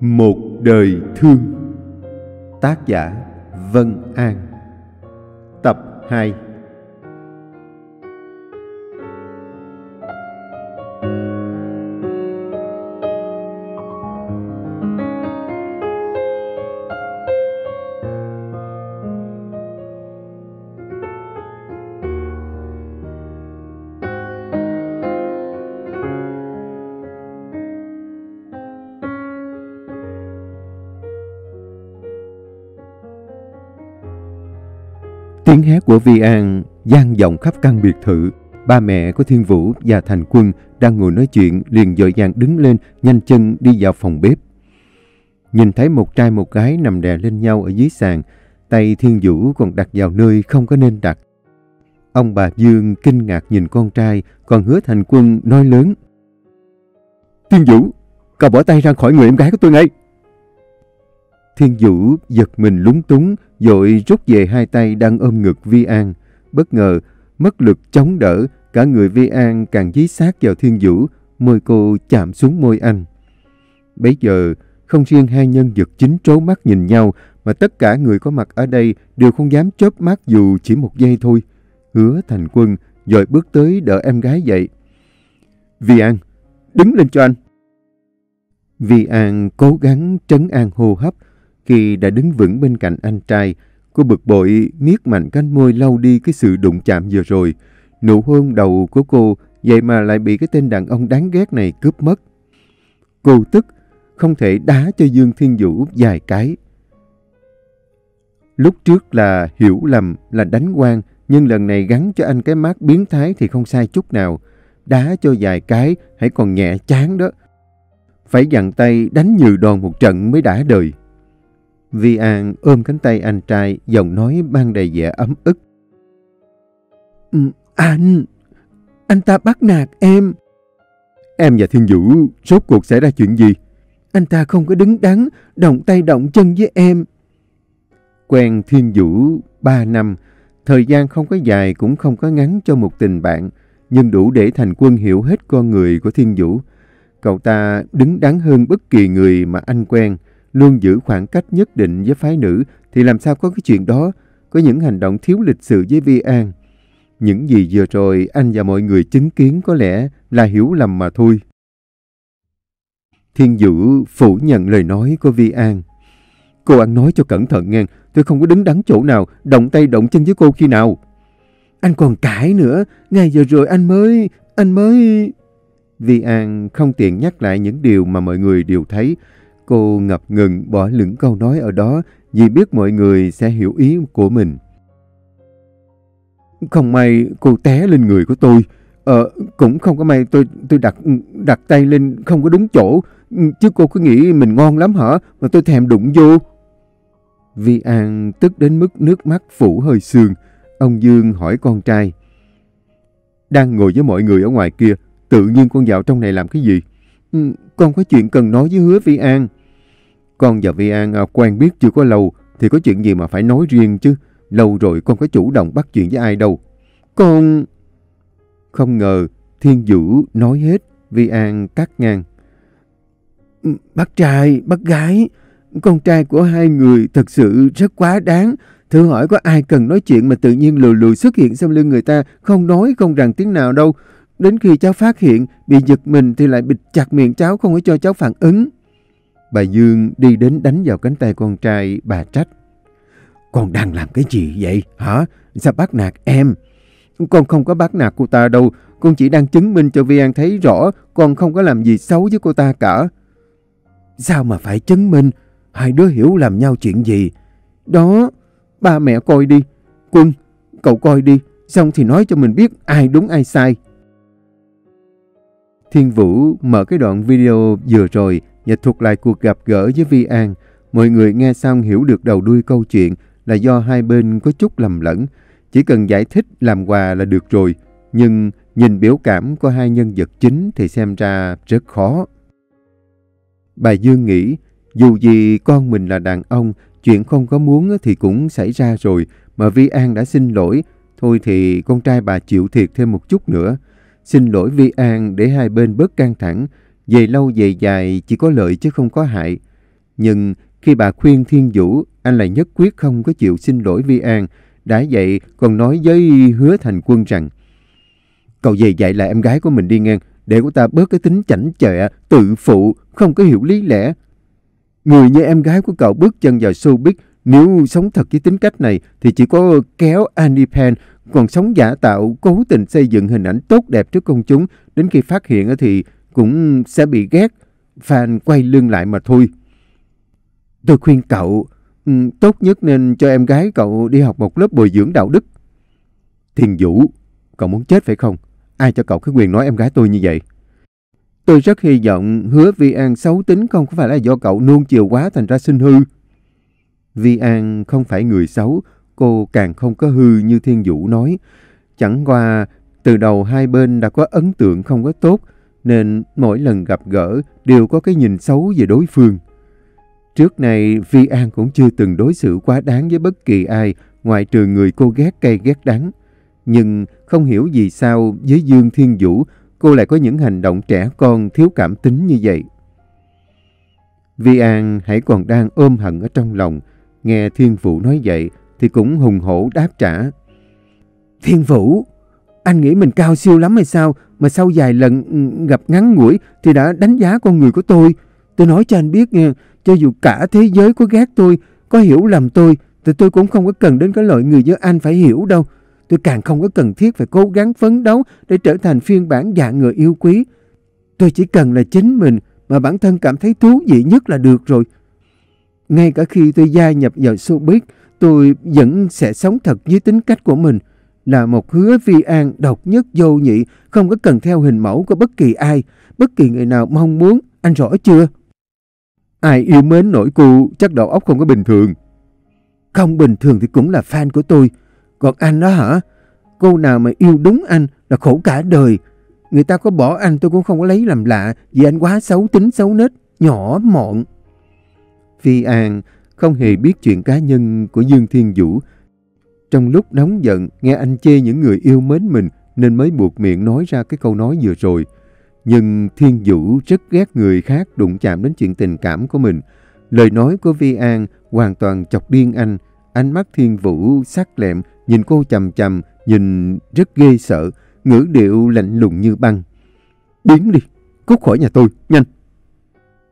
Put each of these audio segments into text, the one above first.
Một đời thương. Tác giả Vân An. Tập 2. Tiếng hét của Vi An vang vọng khắp căn biệt thự. Ba mẹ của Thiên Vũ và Thành Quân đang ngồi nói chuyện liền vội vàng đứng lên, nhanh chân đi vào phòng bếp. Nhìn thấy một trai một gái nằm đè lên nhau ở dưới sàn, tay Thiên Vũ còn đặt vào nơi không có nên đặt. Ông bà Dương kinh ngạc nhìn con trai, còn Hứa Thành Quân nói lớn: "Thiên Vũ, cậu bỏ tay ra khỏi người em gái của tôi ngay!" Thiên Vũ giật mình lúng túng, vội rút về hai tay đang ôm ngực Vi An. Bất ngờ, mất lực chống đỡ, cả người Vi An càng dí sát vào Thiên Vũ, môi cô chạm xuống môi anh. Bấy giờ, không riêng hai nhân vật chính trố mắt nhìn nhau, mà tất cả người có mặt ở đây đều không dám chớp mắt dù chỉ một giây thôi. Hứa Thành Quân vội bước tới đỡ em gái dậy. "Vi An, đứng lên cho anh!" Vi An cố gắng trấn an hô hấp. Khi đã đứng vững bên cạnh anh trai, cô bực bội miết mạnh cánh môi lau đi cái sự đụng chạm vừa rồi. Nụ hôn đầu của cô vậy mà lại bị cái tên đàn ông đáng ghét này cướp mất. Cô tức không thể đá cho Dương Thiên Vũ vài cái. Lúc trước là hiểu lầm, là đánh quan, nhưng lần này gắn cho anh cái mác biến thái thì không sai chút nào. Đá cho vài cái hãy còn nhẹ chán đó, phải dằn tay đánh nhừ đòn một trận mới đã đời. Vi An ôm cánh tay anh trai, giọng nói mang đầy vẻ ấm ức. Anh ta bắt nạt em. Em và Thiên Vũ rốt cuộc xảy ra chuyện gì? Anh ta không có đứng đắn, động tay động chân với em. Quen Thiên Vũ 3 năm, thời gian không có dài cũng không có ngắn cho một tình bạn, nhưng đủ để Thành Quân hiểu hết con người của Thiên Vũ. Cậu ta đứng đắn hơn bất kỳ người mà anh quen, luôn giữ khoảng cách nhất định với phái nữ, thì làm sao có cái chuyện đó, có những hành động thiếu lịch sự với Vi An. Những gì vừa rồi anh và mọi người chứng kiến có lẽ là hiểu lầm mà thôi. Thiên Vũ phủ nhận lời nói của Vi An. Cô ăn nói cho cẩn thận nghe, tôi không có đứng đắn chỗ nào, động tay động chân với cô khi nào. Anh còn cãi nữa, ngay giờ rồi anh mới... Vi An không tiện nhắc lại những điều mà mọi người đều thấy. Cô ngập ngừng bỏ lửng câu nói ở đó vì biết mọi người sẽ hiểu ý của mình. Không may cô té lên người của tôi. Cũng không có may tôi đặt tay lên không có đúng chỗ. Chứ cô cứ nghĩ mình ngon lắm hả? Mà tôi thèm đụng vô. Vi An tức đến mức nước mắt phủ hơi sương. Ông Dương hỏi con trai. Đang ngồi với mọi người ở ngoài kia, tự nhiên con vào trong này làm cái gì? Con có chuyện cần nói với Hứa Vi An. Con và Vi An quen biết chưa có lâu, thì có chuyện gì mà phải nói riêng chứ. Lâu rồi con có chủ động bắt chuyện với ai đâu. Con... Không ngờ Thiên Vũ nói hết, Vi An cắt ngang. Bác trai, bác gái, con trai của hai người thật sự rất quá đáng. Thử hỏi có ai cần nói chuyện mà tự nhiên lùi xuất hiện sau lưng người ta, không nói không rằng tiếng nào đâu. Đến khi cháu phát hiện, bị giật mình thì lại bịt chặt miệng cháu, không có cho cháu phản ứng. Bà Dương đi đến đánh vào cánh tay con trai, bà trách. Con đang làm cái gì vậy hả? Sao bắt nạt em? Con không có bắt nạt cô ta đâu. Con chỉ đang chứng minh cho Vi An thấy rõ con không có làm gì xấu với cô ta cả. Sao mà phải chứng minh? Hai đứa hiểu làm nhau chuyện gì? Đó, ba mẹ coi đi. Quân, cậu coi đi. Xong thì nói cho mình biết ai đúng ai sai. Thiên Vũ mở cái đoạn video vừa rồi và thuật lại cuộc gặp gỡ với Vi An. Mọi người nghe xong hiểu được đầu đuôi câu chuyện là do hai bên có chút lầm lẫn. Chỉ cần giải thích làm quà là được rồi. Nhưng nhìn biểu cảm của hai nhân vật chính thì xem ra rất khó. Bà Dương nghĩ dù gì con mình là đàn ông, chuyện không có muốn thì cũng xảy ra rồi. Mà Vi An đã xin lỗi, thôi thì con trai bà chịu thiệt thêm một chút nữa. Xin lỗi Vi An để hai bên bớt căng thẳng, về lâu về dài chỉ có lợi chứ không có hại. Nhưng khi bà khuyên Thiên Vũ, anh lại nhất quyết không có chịu xin lỗi Vi An. Đã vậy còn nói với Hứa Thành Quân rằng: cậu về dạy lại em gái của mình đi ngang, để cô ta bớt cái tính chảnh chọe, tự phụ, không có hiểu lý lẽ. Người như em gái của cậu bước chân vào showbiz, nếu sống thật với tính cách này thì chỉ có kéo Annie Pen, còn sống giả tạo, cố tình xây dựng hình ảnh tốt đẹp trước công chúng, đến khi phát hiện thì cũng sẽ bị ghét, fan quay lưng lại mà thôi. Tôi khuyên cậu, tốt nhất nên cho em gái cậu đi học một lớp bồi dưỡng đạo đức. Thiên Vũ, cậu muốn chết phải không? Ai cho cậu cái quyền nói em gái tôi như vậy? Tôi rất hy vọng Hứa Vi An xấu tính không có phải là do cậu nuông chiều quá thành ra sinh hư. Vi An không phải người xấu, cô càng không có hư như Thiên Vũ nói. Chẳng qua từ đầu hai bên đã có ấn tượng không có tốt, nên mỗi lần gặp gỡ đều có cái nhìn xấu về đối phương. Trước này Vi An cũng chưa từng đối xử quá đáng với bất kỳ ai, ngoại trừ người cô ghét cay ghét đắng. Nhưng không hiểu vì sao với Dương Thiên Vũ, cô lại có những hành động trẻ con thiếu cảm tính như vậy. Vi An hãy còn đang ôm hận ở trong lòng, nghe Thiên Vũ nói vậy thì cũng hùng hổ đáp trả. Thiên Vũ, anh nghĩ mình cao siêu lắm hay sao mà sau vài lần gặp ngắn ngủi thì đã đánh giá con người của tôi. Tôi nói cho anh biết nha, cho dù cả thế giới có ghét tôi, có hiểu lầm tôi, thì tôi cũng không có cần đến cái loại người như anh phải hiểu đâu. Tôi càng không có cần thiết phải cố gắng phấn đấu để trở thành phiên bản dạng người yêu quý. Tôi chỉ cần là chính mình mà bản thân cảm thấy thú vị nhất là được rồi. Ngay cả khi tôi gia nhập vào showbiz, tôi vẫn sẽ sống thật với tính cách của mình, là một Hứa Vi An độc nhất vô nhị, không có cần theo hình mẫu của bất kỳ ai, bất kỳ người nào mong muốn, anh rõ chưa? Ai yêu mến nổi cô chắc đầu óc không có bình thường. Không bình thường thì cũng là fan của tôi. Còn anh đó hả? Cô nào mà yêu đúng anh là khổ cả đời. Người ta có bỏ anh tôi cũng không có lấy làm lạ, vì anh quá xấu tính xấu nết, nhỏ mọn. Vi An không hề biết chuyện cá nhân của Dương Thiên Vũ. Trong lúc nóng giận nghe anh chê những người yêu mến mình nên mới buộc miệng nói ra cái câu nói vừa rồi. Nhưng Thiên Vũ rất ghét người khác đụng chạm đến chuyện tình cảm của mình. Lời nói của Vi An hoàn toàn chọc điên anh. Ánh mắt Thiên Vũ sắc lẹm, nhìn cô chằm chằm, nhìn rất ghê sợ, ngữ điệu lạnh lùng như băng. Biến đi, cút khỏi nhà tôi, nhanh!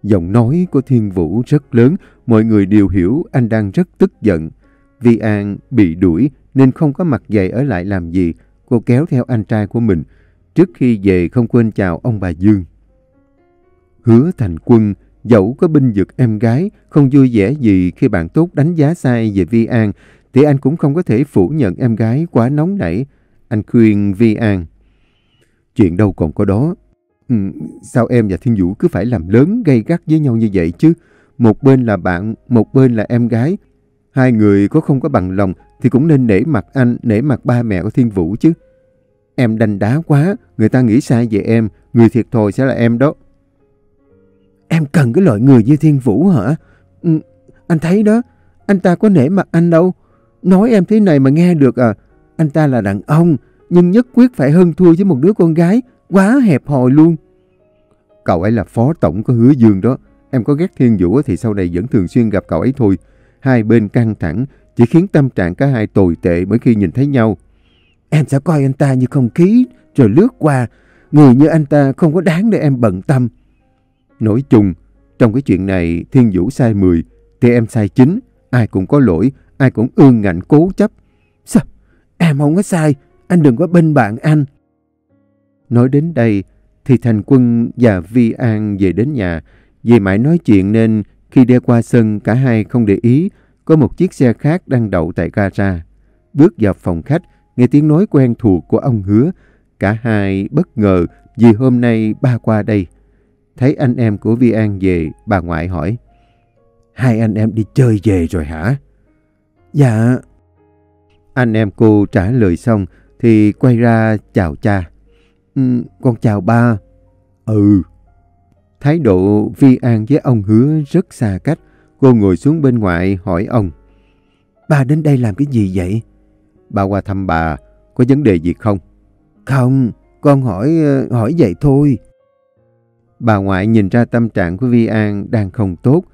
Giọng nói của Thiên Vũ rất lớn, mọi người đều hiểu anh đang rất tức giận. Vi An bị đuổi nên không có mặt dày ở lại làm gì, cô kéo theo anh trai của mình. Trước khi về không quên chào ông bà Dương. Hứa Thành Quân dẫu có binh vực em gái, không vui vẻ gì khi bạn tốt đánh giá sai về Vi An, thì anh cũng không có thể phủ nhận em gái quá nóng nảy. Anh khuyên Vi An: chuyện đâu còn có đó. Sao em và Thiên Vũ cứ phải làm lớn gay gắt với nhau như vậy chứ? Một bên là bạn, một bên là em gái. Hai người có không có bằng lòng thì cũng nên nể mặt anh, nể mặt ba mẹ của Thiên Vũ chứ. Em đành đá quá, người ta nghĩ sai về em, người thiệt thòi sẽ là em đó. Em cần cái loại người như Thiên Vũ hả? Anh thấy đó, anh ta có nể mặt anh đâu. Nói em thế này mà nghe được à? Anh ta là đàn ông, nhưng nhất quyết phải hơn thua với một đứa con gái, quá hẹp hòi luôn. Cậu ấy là phó tổng của Hứa Dương đó. Em có ghét Thiên Vũ thì sau này vẫn thường xuyên gặp cậu ấy thôi. Hai bên căng thẳng, chỉ khiến tâm trạng cả hai tồi tệ mỗi khi nhìn thấy nhau. Em sẽ coi anh ta như không khí rồi lướt qua. Người như anh ta không có đáng để em bận tâm. Nói chung, trong cái chuyện này Thiên Vũ sai 10 thì em sai 9. Ai cũng có lỗi, ai cũng ương ngạnh cố chấp. Sao? Em không có sai. Anh đừng có bên bạn anh. Nói đến đây thì Thành Quân và Vi An về đến nhà. Vì mãi nói chuyện nên khi đi qua sân cả hai không để ý có một chiếc xe khác đang đậu tại gara. Bước vào phòng khách, nghe tiếng nói quen thuộc của ông Hứa, cả hai bất ngờ vì hôm nay ba qua đây. Thấy anh em của Vi An về, bà ngoại hỏi: hai anh em đi chơi về rồi hả? Dạ. Anh em cô trả lời xong thì quay ra chào cha. Con chào ba. Ừ. Thái độ Vi An với ông Hứa rất xa cách. Cô ngồi xuống bên ngoại hỏi ông: ba đến đây làm cái gì vậy? Ba qua thăm bà, có vấn đề gì không? Không, con hỏi vậy thôi. Bà ngoại nhìn ra tâm trạng của Vi An đang không tốt.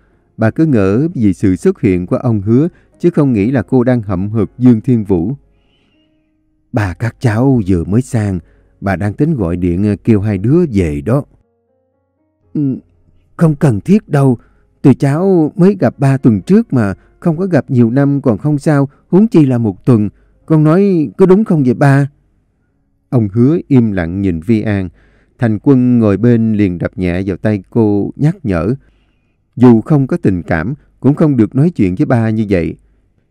Bà cứ ngỡ vì sự xuất hiện của ông Hứa, chứ không nghĩ là cô đang hậm hực Dương Thiên Vũ. Bà các cháu vừa mới sang, bà đang tính gọi điện kêu hai đứa về đó. Không cần thiết đâu, tụi cháu mới gặp 3 tuần trước mà, không có gặp nhiều năm còn không sao, huống chi là 1 tuần. Con nói có đúng không vậy ba? Ông Hứa im lặng nhìn Vi An. Thành Quân ngồi bên liền đập nhẹ vào tay cô nhắc nhở. Dù không có tình cảm, cũng không được nói chuyện với ba như vậy.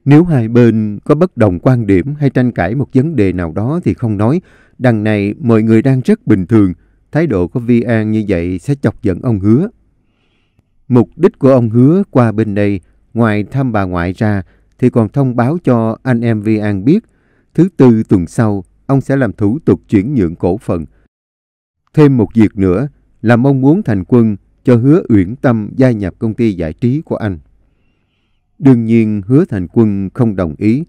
Nếu hai bên có bất đồng quan điểm hay tranh cãi một vấn đề nào đó thì không nói. Đằng này mọi người đang rất bình thường. Thái độ của Vi An như vậy sẽ chọc giận ông Hứa. Mục đích của ông Hứa qua bên đây, ngoài thăm bà ngoại ra, thì còn thông báo cho anh em Vi An biết. Thứ Tư tuần sau, ông sẽ làm thủ tục chuyển nhượng cổ phần. Thêm một việc nữa là mong muốn Thành Quân cho Hứa Uyển Tâm gia nhập công ty giải trí của anh. Đương nhiên Hứa Thành Quân không đồng ý.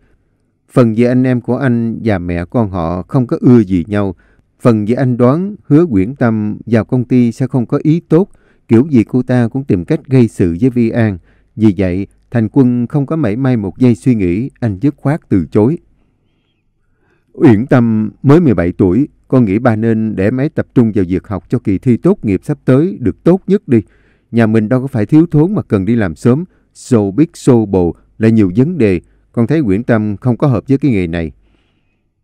Phần về anh em của anh và mẹ con họ không có ưa gì nhau. Phần về anh đoán Hứa Uyển Tâm vào công ty sẽ không có ý tốt. Kiểu gì cô ta cũng tìm cách gây sự với Vi An. Vì vậy Thành Quân không có mảy may một giây suy nghĩ, anh dứt khoát từ chối. Uyển Tâm mới 17 tuổi. Con nghĩ bà nên để máy tập trung vào việc học cho kỳ thi tốt nghiệp sắp tới được tốt nhất đi. Nhà mình đâu có phải thiếu thốn mà cần đi làm sớm. Xô biết xô bồ là nhiều vấn đề. Con thấy Uyển Tâm không có hợp với cái nghề này.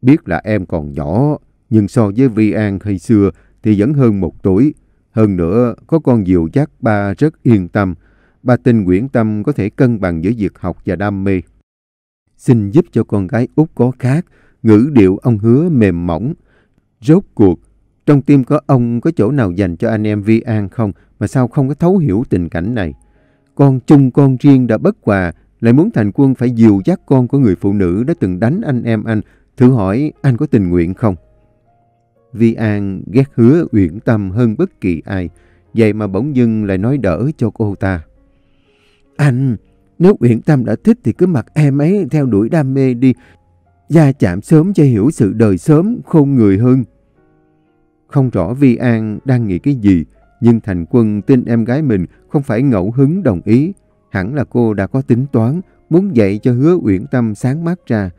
Biết là em còn nhỏ, nhưng so với Vi An hay xưa thì vẫn hơn 1 tuổi. Hơn nữa có con dìu dắt ba rất yên tâm. Ba tin Uyển Tâm có thể cân bằng giữa việc học và đam mê. Xin giúp cho con gái út có khác. Ngữ điệu ông Hứa mềm mỏng. Rốt cuộc, trong tim có ông có chỗ nào dành cho anh em Vi An không mà sao không có thấu hiểu tình cảnh này? Con chung con riêng đã bất hòa, lại muốn Thành Quân phải dìu dắt con của người phụ nữ đã từng đánh anh em anh. Thử hỏi anh có tình nguyện không? Vi An ghét Hứa Uyển Tâm hơn bất kỳ ai, vậy mà bỗng dưng lại nói đỡ cho cô ta. Anh, nếu Uyển Tâm đã thích thì cứ mặc em ấy theo đuổi đam mê đi. Gia chạm sớm cho hiểu sự đời sớm khôn người hơn. Không rõ Vi An đang nghĩ cái gì, nhưng Thành Quân tin em gái mình không phải ngẫu hứng đồng ý. Hẳn là cô đã có tính toán, muốn dạy cho Hứa Uyển Tâm sáng mắt ra.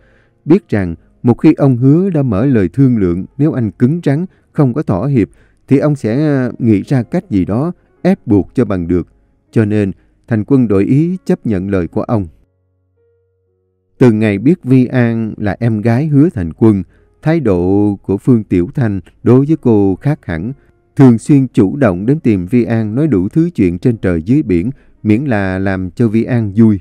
Biết rằng một khi ông Hứa đã mở lời thương lượng, nếu anh cứng rắn, không có thỏa hiệp, thì ông sẽ nghĩ ra cách gì đó ép buộc cho bằng được. Cho nên Thành Quân đổi ý chấp nhận lời của ông. Từ ngày biết Vi An là em gái Hứa Thành Quân, thái độ của Phương Tiểu Thanh đối với cô khác hẳn. Thường xuyên chủ động đến tìm Vi An nói đủ thứ chuyện trên trời dưới biển, miễn là làm cho Vi An vui.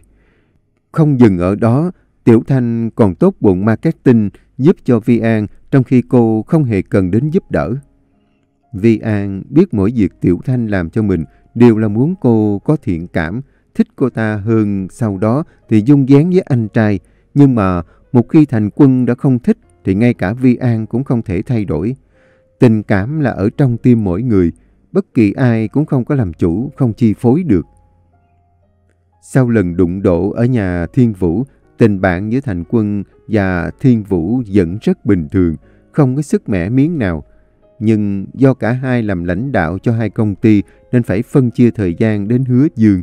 Không dừng ở đó, Tiểu Thanh còn tốt bụng marketing giúp cho Vi An trong khi cô không hề cần đến giúp đỡ. Vi An biết mỗi việc Tiểu Thanh làm cho mình đều là muốn cô có thiện cảm, thích cô ta hơn, sau đó thì dung dáng với anh trai. Nhưng mà một khi Thành Quân đã không thích thì ngay cả Vi An cũng không thể thay đổi. Tình cảm là ở trong tim mỗi người, bất kỳ ai cũng không có làm chủ, không chi phối được. Sau lần đụng độ ở nhà Thiên Vũ, tình bạn giữa Thành Quân và Thiên Vũ vẫn rất bình thường, không có sức mẻ miếng nào. Nhưng do cả hai làm lãnh đạo cho hai công ty nên phải phân chia thời gian đến Hứa Dương.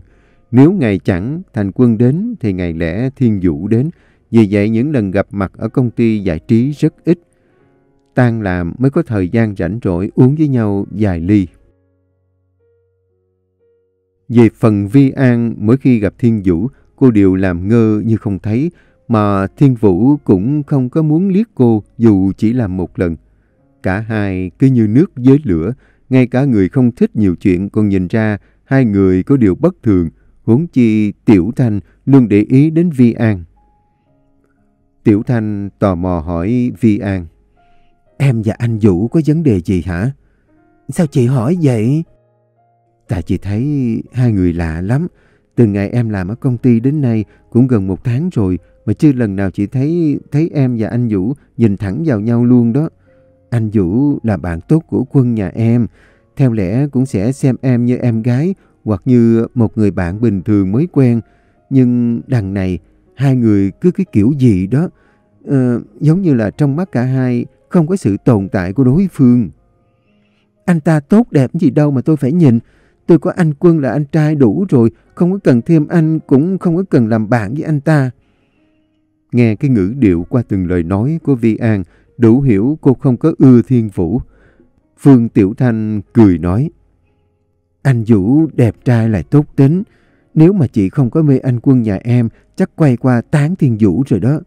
Nếu ngày chẳng Thành Quân đến thì ngày lẽ Thiên Vũ đến. Vì vậy những lần gặp mặt ở công ty giải trí rất ít. Tan làm mới có thời gian rảnh rỗi uống với nhau vài ly. Về phần Vi An, mỗi khi gặp Thiên Vũ, cô đều làm ngơ như không thấy. Mà Thiên Vũ cũng không có muốn liếc cô dù chỉ là một lần. Cả hai cứ như nước với lửa. Ngay cả người không thích nhiều chuyện còn nhìn ra hai người có điều bất thường. Huống chi Tiểu Thanh luôn để ý đến Vi An. Tiểu Thanh tò mò hỏi Vi An. Em và anh Vũ có vấn đề gì hả? Sao chị hỏi vậy? Tại chị thấy hai người lạ lắm. Từ ngày em làm ở công ty đến nay cũng gần 1 tháng rồi mà chưa lần nào chị thấy em và anh Vũ nhìn thẳng vào nhau luôn đó. Anh Vũ là bạn tốt của Quân nhà em. Theo lẽ cũng sẽ xem em như em gái hoặc như một người bạn bình thường mới quen. Nhưng đằng này hai người cứ cái kiểu gì đó, giống như là trong mắt cả hai không có sự tồn tại của đối phương. Anh ta tốt đẹp gì đâu mà tôi phải nhìn. Tôi có anh Quân là anh trai đủ rồi, không có cần thêm anh, cũng không có cần làm bạn với anh ta. Nghe cái ngữ điệu qua từng lời nói của Vi An, đủ hiểu cô không có ưa Thiên Vũ. Phương Tiểu Thanh cười nói, anh Vũ đẹp trai lại tốt tính. Nếu mà chị không có mê anh Quân nhà em, chắc quay qua tán Thiên Vũ rồi đó.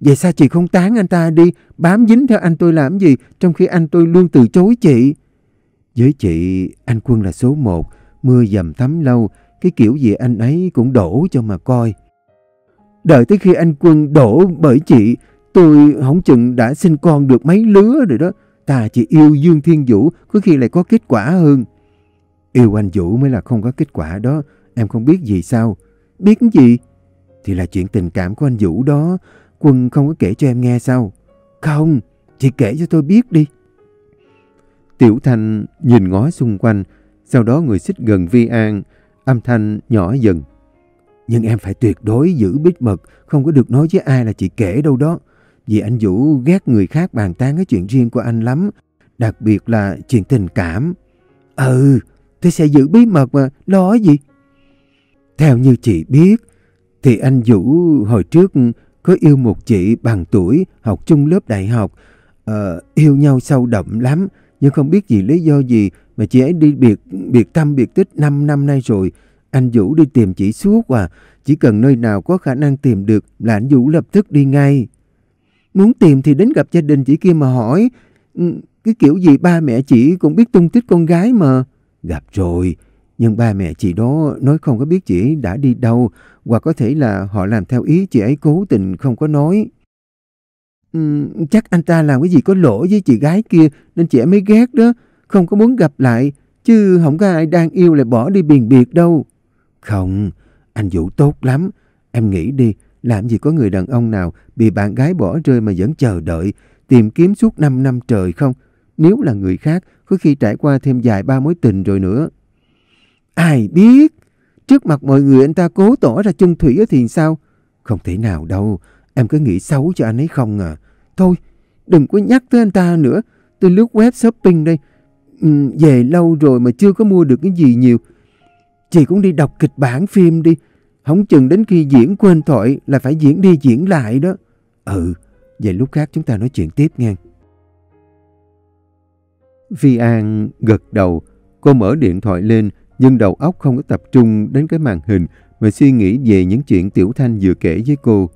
Vậy sao chị không tán anh ta đi, bám dính theo anh tôi làm gì, trong khi anh tôi luôn từ chối chị. Với chị, anh Quân là số một, mưa dầm thấm lâu, cái kiểu gì anh ấy cũng đổ cho mà coi. Đợi tới khi anh Quân đổ bởi chị, tôi không chừng đã sinh con được mấy lứa rồi đó. Ta chỉ yêu Dương Thiên Vũ, có khi lại có kết quả hơn. Yêu anh Vũ mới là không có kết quả đó, em không biết gì sao? Biết cái gì? Thì là chuyện tình cảm của anh Vũ đó, Quân không có kể cho em nghe sao? Không, chị kể cho tôi biết đi. Tiểu Thanh nhìn ngó xung quanh, sau đó người xích gần Vi An, âm thanh nhỏ dần. Nhưng em phải tuyệt đối giữ bí mật, không có được nói với ai là chị kể đâu đó. Vì anh Vũ ghét người khác bàn tán cái chuyện riêng của anh lắm, đặc biệt là chuyện tình cảm. Ừ, tôi sẽ giữ bí mật mà, lo gì? Theo như chị biết, thì anh Vũ hồi trước có yêu một chị bằng tuổi, học chung lớp đại học. Yêu nhau sâu đậm lắm, nhưng không biết vì lý do gì mà chị ấy đi biệt tâm biệt tích 5 năm nay rồi. Anh Vũ đi tìm chị suốt à, chỉ cần nơi nào có khả năng tìm được là anh Vũ lập tức đi ngay. Muốn tìm thì đến gặp gia đình chị kia mà hỏi, cái kiểu gì ba mẹ chị cũng biết tung tích con gái mà. Gặp rồi, nhưng ba mẹ chị đó nói không có biết chị ấy đã đi đâu, hoặc có thể là họ làm theo ý chị ấy cố tình không có nói. Chắc anh ta làm cái gì có lỗi với chị gái kia nên chị ấy mới ghét đó, không có muốn gặp lại, chứ không có ai đang yêu lại bỏ đi biền biệt đâu. Không, anh Vũ tốt lắm, em nghĩ đi. Làm gì có người đàn ông nào bị bạn gái bỏ rơi mà vẫn chờ đợi, tìm kiếm suốt 5 năm trời không? Nếu là người khác, có khi trải qua thêm vài ba mối tình rồi nữa. Ai biết? Trước mặt mọi người anh ta cố tỏ ra chung thủy thì sao? Không thể nào đâu, em cứ nghĩ xấu cho anh ấy không à. Thôi, đừng có nhắc tới anh ta nữa, tôi lướt web shopping đây. Về lâu rồi mà chưa có mua được cái gì nhiều. Chị cũng đi đọc kịch bản phim đi. Không chừng đến khi diễn quên thoại là phải diễn đi diễn lại đó. Ừ, vậy lúc khác chúng ta nói chuyện tiếp nghe. Vi An gật đầu, cô mở điện thoại lên nhưng đầu óc không có tập trung đến cái màn hình mà suy nghĩ về những chuyện Tiểu Thanh vừa kể với cô.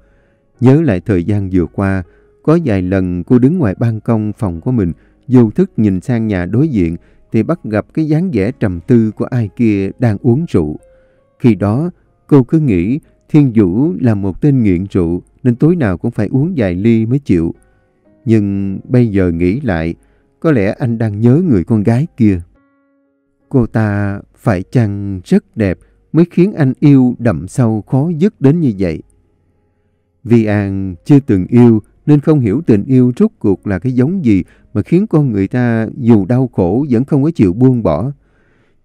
Nhớ lại thời gian vừa qua, có vài lần cô đứng ngoài ban công phòng của mình, vô thức nhìn sang nhà đối diện thì bắt gặp cái dáng vẻ trầm tư của ai kia đang uống rượu. Khi đó, cô cứ nghĩ Thiên Vũ là một tên nghiện rượu nên tối nào cũng phải uống vài ly mới chịu. Nhưng bây giờ nghĩ lại, có lẽ anh đang nhớ người con gái kia. Cô ta phải chăng rất đẹp mới khiến anh yêu đậm sâu khó dứt đến như vậy. Vi An chưa từng yêu nên không hiểu tình yêu rốt cuộc là cái giống gì mà khiến con người ta dù đau khổ vẫn không có chịu buông bỏ.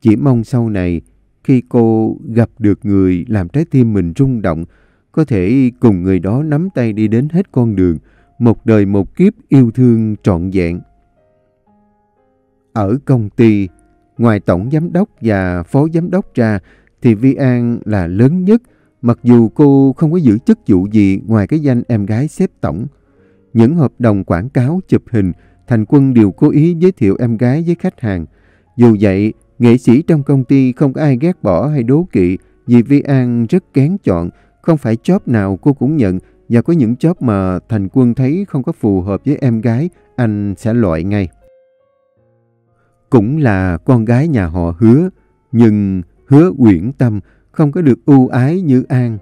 Chỉ mong sau này, khi cô gặp được người làm trái tim mình rung động, có thể cùng người đó nắm tay đi đến hết con đường, một đời một kiếp yêu thương trọn vẹn. Ở công ty, ngoài tổng giám đốc và phó giám đốc ra, thì Vi An là lớn nhất, mặc dù cô không có giữ chức vụ gì ngoài cái danh em gái sếp tổng. Những hợp đồng quảng cáo chụp hình, Thành Quân đều cố ý giới thiệu em gái với khách hàng. Dù vậy, nghệ sĩ trong công ty không có ai ghét bỏ hay đố kỵ vì Vi An rất kén chọn, không phải job nào cô cũng nhận và có những job mà Thành Quân thấy không có phù hợp với em gái, anh sẽ loại ngay. Cũng là con gái nhà họ Hứa, nhưng Hứa Uyển Tâm không có được ưu ái như An.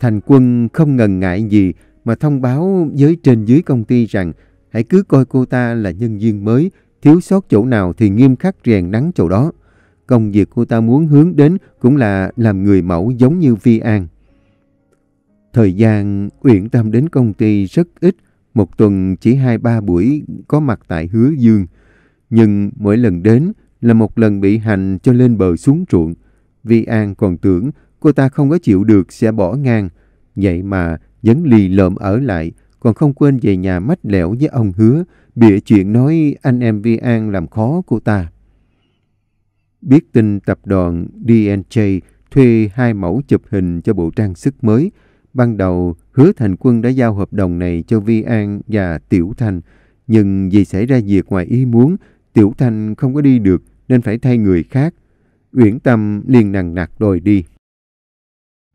Thành Quân không ngần ngại gì mà thông báo với trên dưới công ty rằng hãy cứ coi cô ta là nhân viên mới, thiếu sót chỗ nào thì nghiêm khắc rèn nắn chỗ đó. Công việc cô ta muốn hướng đến cũng là làm người mẫu giống như Vi An. Thời gian Uyển Tâm đến công ty rất ít, một tuần chỉ 2-3 buổi có mặt tại Hứa Dương. Nhưng mỗi lần đến là một lần bị hành cho lên bờ xuống ruộng. Vi An còn tưởng cô ta không có chịu được sẽ bỏ ngang, vậy mà vẫn lì lợm ở lại, còn không quên về nhà mách lẻo với ông Hứa, bịa chuyện nói anh em Vi An làm khó cô ta. Biết tin tập đoàn DNJ thuê 2 mẫu chụp hình cho bộ trang sức mới, ban đầu Hứa Thành Quân đã giao hợp đồng này cho Vi An và Tiểu Thanh. Nhưng vì xảy ra việc ngoài ý muốn, Tiểu Thanh không có đi được nên phải thay người khác. Uyển Tâm liền nằng nặc đòi đi.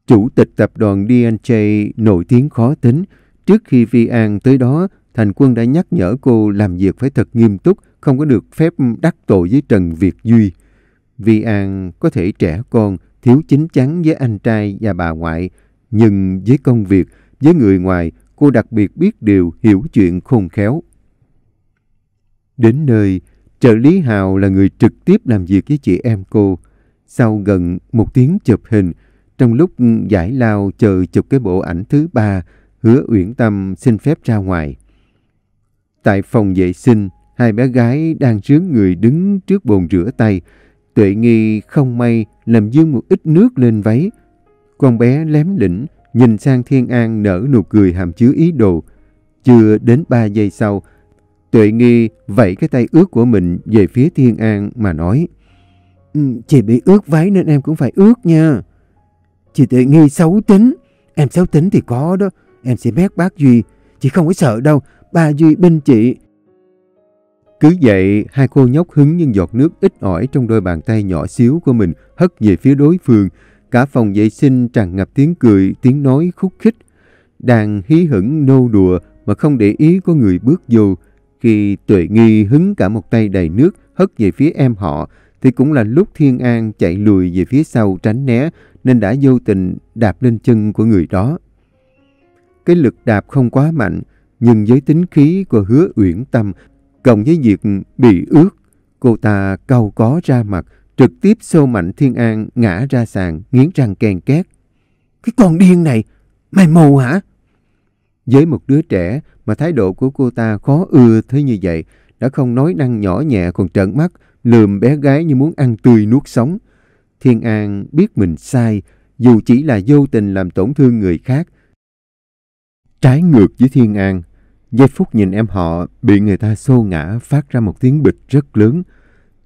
Chủ tịch tập đoàn DNJ nổi tiếng khó tính. Trước khi Vi An tới đó, Thành Quân đã nhắc nhở cô làm việc phải thật nghiêm túc, không có được phép đắc tội với Trần Việt Duy. Vi An có thể trẻ con, thiếu chín chắn với anh trai và bà ngoại, nhưng với công việc, với người ngoài, cô đặc biệt biết điều, hiểu chuyện khôn khéo. Đến nơi, trợ lý Hào là người trực tiếp làm việc với chị em cô. Sau gần 1 tiếng chụp hình, trong lúc giải lao chờ chụp cái bộ ảnh thứ 3, Hứa Uyển Tâm xin phép ra ngoài. Tại phòng vệ sinh, 2 bé gái đang rướn người đứng trước bồn rửa tay. Tuệ Nghi không may làm vương một ít nước lên váy. Con bé lém lỉnh nhìn sang Thiên An nở nụ cười hàm chứa ý đồ. Chưa đến 3 giây sau, Tuệ Nghi vẫy cái tay ướt của mình về phía Thiên An mà nói: "Chị bị ướt váy nên em cũng phải ướt nha. Chị Tuệ Nghi xấu tính. Em xấu tính thì có đó. Em sẽ mét bác Duy. Chị không có sợ đâu. Ba Duy bên chị." Cứ vậy, 2 cô nhóc hứng những giọt nước ít ỏi trong đôi bàn tay nhỏ xíu của mình hất về phía đối phương. Cả phòng vệ sinh tràn ngập tiếng cười, tiếng nói khúc khích. Đang hí hửng nô đùa mà không để ý có người bước vô. Khi Tuệ Nghi hứng cả một tay đầy nước hất về phía em họ, thì cũng là lúc Thiên An chạy lùi về phía sau tránh né, nên đã vô tình đạp lên chân của người đó. Cái lực đạp không quá mạnh, nhưng với tính khí của Hứa Uyển Tâm, cộng với việc bị ướt, cô ta cau có ra mặt, trực tiếp xô mạnh Thiên An ngã ra sàn, nghiến răng ken két. "Cái con điên này, mày mù hả?" Với một đứa trẻ mà thái độ của cô ta khó ưa thế như vậy, đã không nói năng nhỏ nhẹ còn trợn mắt, lườm bé gái như muốn ăn tươi nuốt sống. Thiên An biết mình sai, dù chỉ là vô tình làm tổn thương người khác. Trái ngược với Thiên An, giây phút nhìn em họ bị người ta xô ngã phát ra một tiếng bịch rất lớn.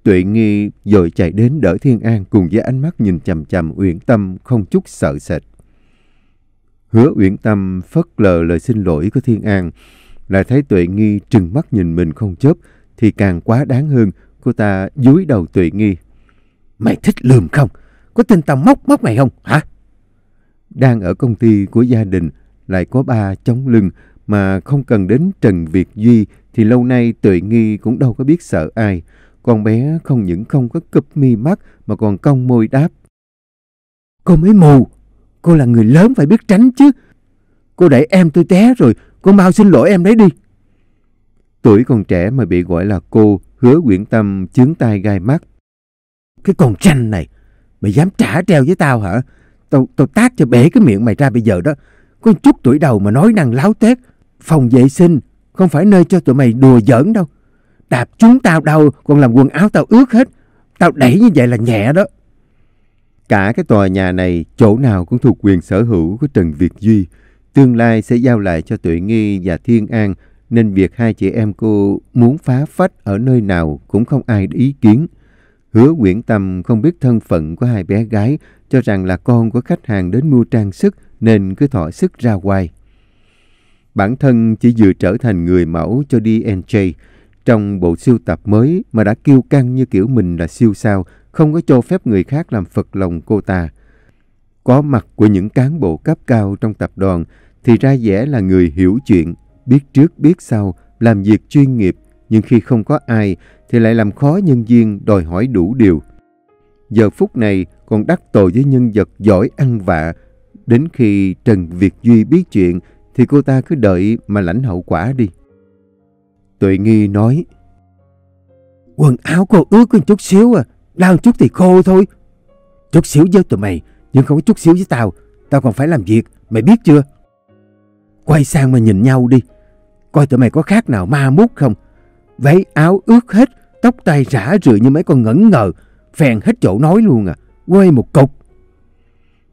Tuệ Nghi vội chạy đến đỡ Thiên An cùng với ánh mắt nhìn chằm chằm Uyển Tâm không chút sợ sệt. Hứa Uyển Tâm phớt lờ lời xin lỗi của Thiên An, lại thấy Tuệ Nghi trừng mắt nhìn mình không chớp thì càng quá đáng hơn. Cô ta dúi đầu Tuệ Nghi: "Mày thích lườm không? Có tin tao móc móc mày không hả?" Đang ở công ty của gia đình, lại có ba chống lưng mà không cần đến Trần Việt Duy, thì lâu nay Tuệ Nghi cũng đâu có biết sợ ai. Con bé không những không có cụp mi mắt mà còn cong môi đáp: "Cô mới mù. Cô là người lớn phải biết tránh chứ. Cô đẩy em tôi té rồi. Cô mau xin lỗi em đấy đi." Tuổi còn trẻ mà bị gọi là cô, Hứa Uyển Tâm chướng tai gai mắt. "Cái con tranh này, mày dám trả treo với tao hả? Tao tát cho bể cái miệng mày ra bây giờ đó. Có chút tuổi đầu mà nói năng láo tét. Phòng vệ sinh không phải nơi cho tụi mày đùa giỡn đâu. Đạp chúng tao đâu còn làm quần áo tao ướt hết. Tao đẩy như vậy là nhẹ đó." Cả cái tòa nhà này chỗ nào cũng thuộc quyền sở hữu của Trần Việt Duy, tương lai sẽ giao lại cho Tuệ Nghi và Thiên An, nên việc hai chị em cô muốn phá phách ở nơi nào cũng không ai ý kiến. Hứa Uyển Tâm không biết thân phận của 2 bé gái, cho rằng là con của khách hàng đến mua trang sức nên cứ thỏ sức ra ngoài. Bản thân chỉ vừa trở thành người mẫu cho DNJ trong bộ sưu tập mới mà đã kiêu căng như kiểu mình là siêu sao, không có cho phép người khác làm phật lòng cô ta. Có mặt của những cán bộ cấp cao trong tập đoàn thì ra vẻ là người hiểu chuyện, biết trước biết sau, làm việc chuyên nghiệp, nhưng khi không có ai thì lại làm khó nhân viên đòi hỏi đủ điều. Giờ phút này còn đắc tội với nhân vật giỏi ăn vạ, đến khi Trần Việt Duy biết chuyện thì cô ta cứ đợi mà lãnh hậu quả đi. Tuệ Nghi nói: "Quần áo cô ướt có chút xíu à, đau chút thì khô thôi. Chút xíu với tụi mày, nhưng không có chút xíu với tao. Tao còn phải làm việc, mày biết chưa? Quay sang mà nhìn nhau đi, coi tụi mày có khác nào ma mút không. Váy áo ướt hết, tóc tai rã rượi như mấy con ngẩn ngờ, phèn hết chỗ nói luôn à, quê một cục."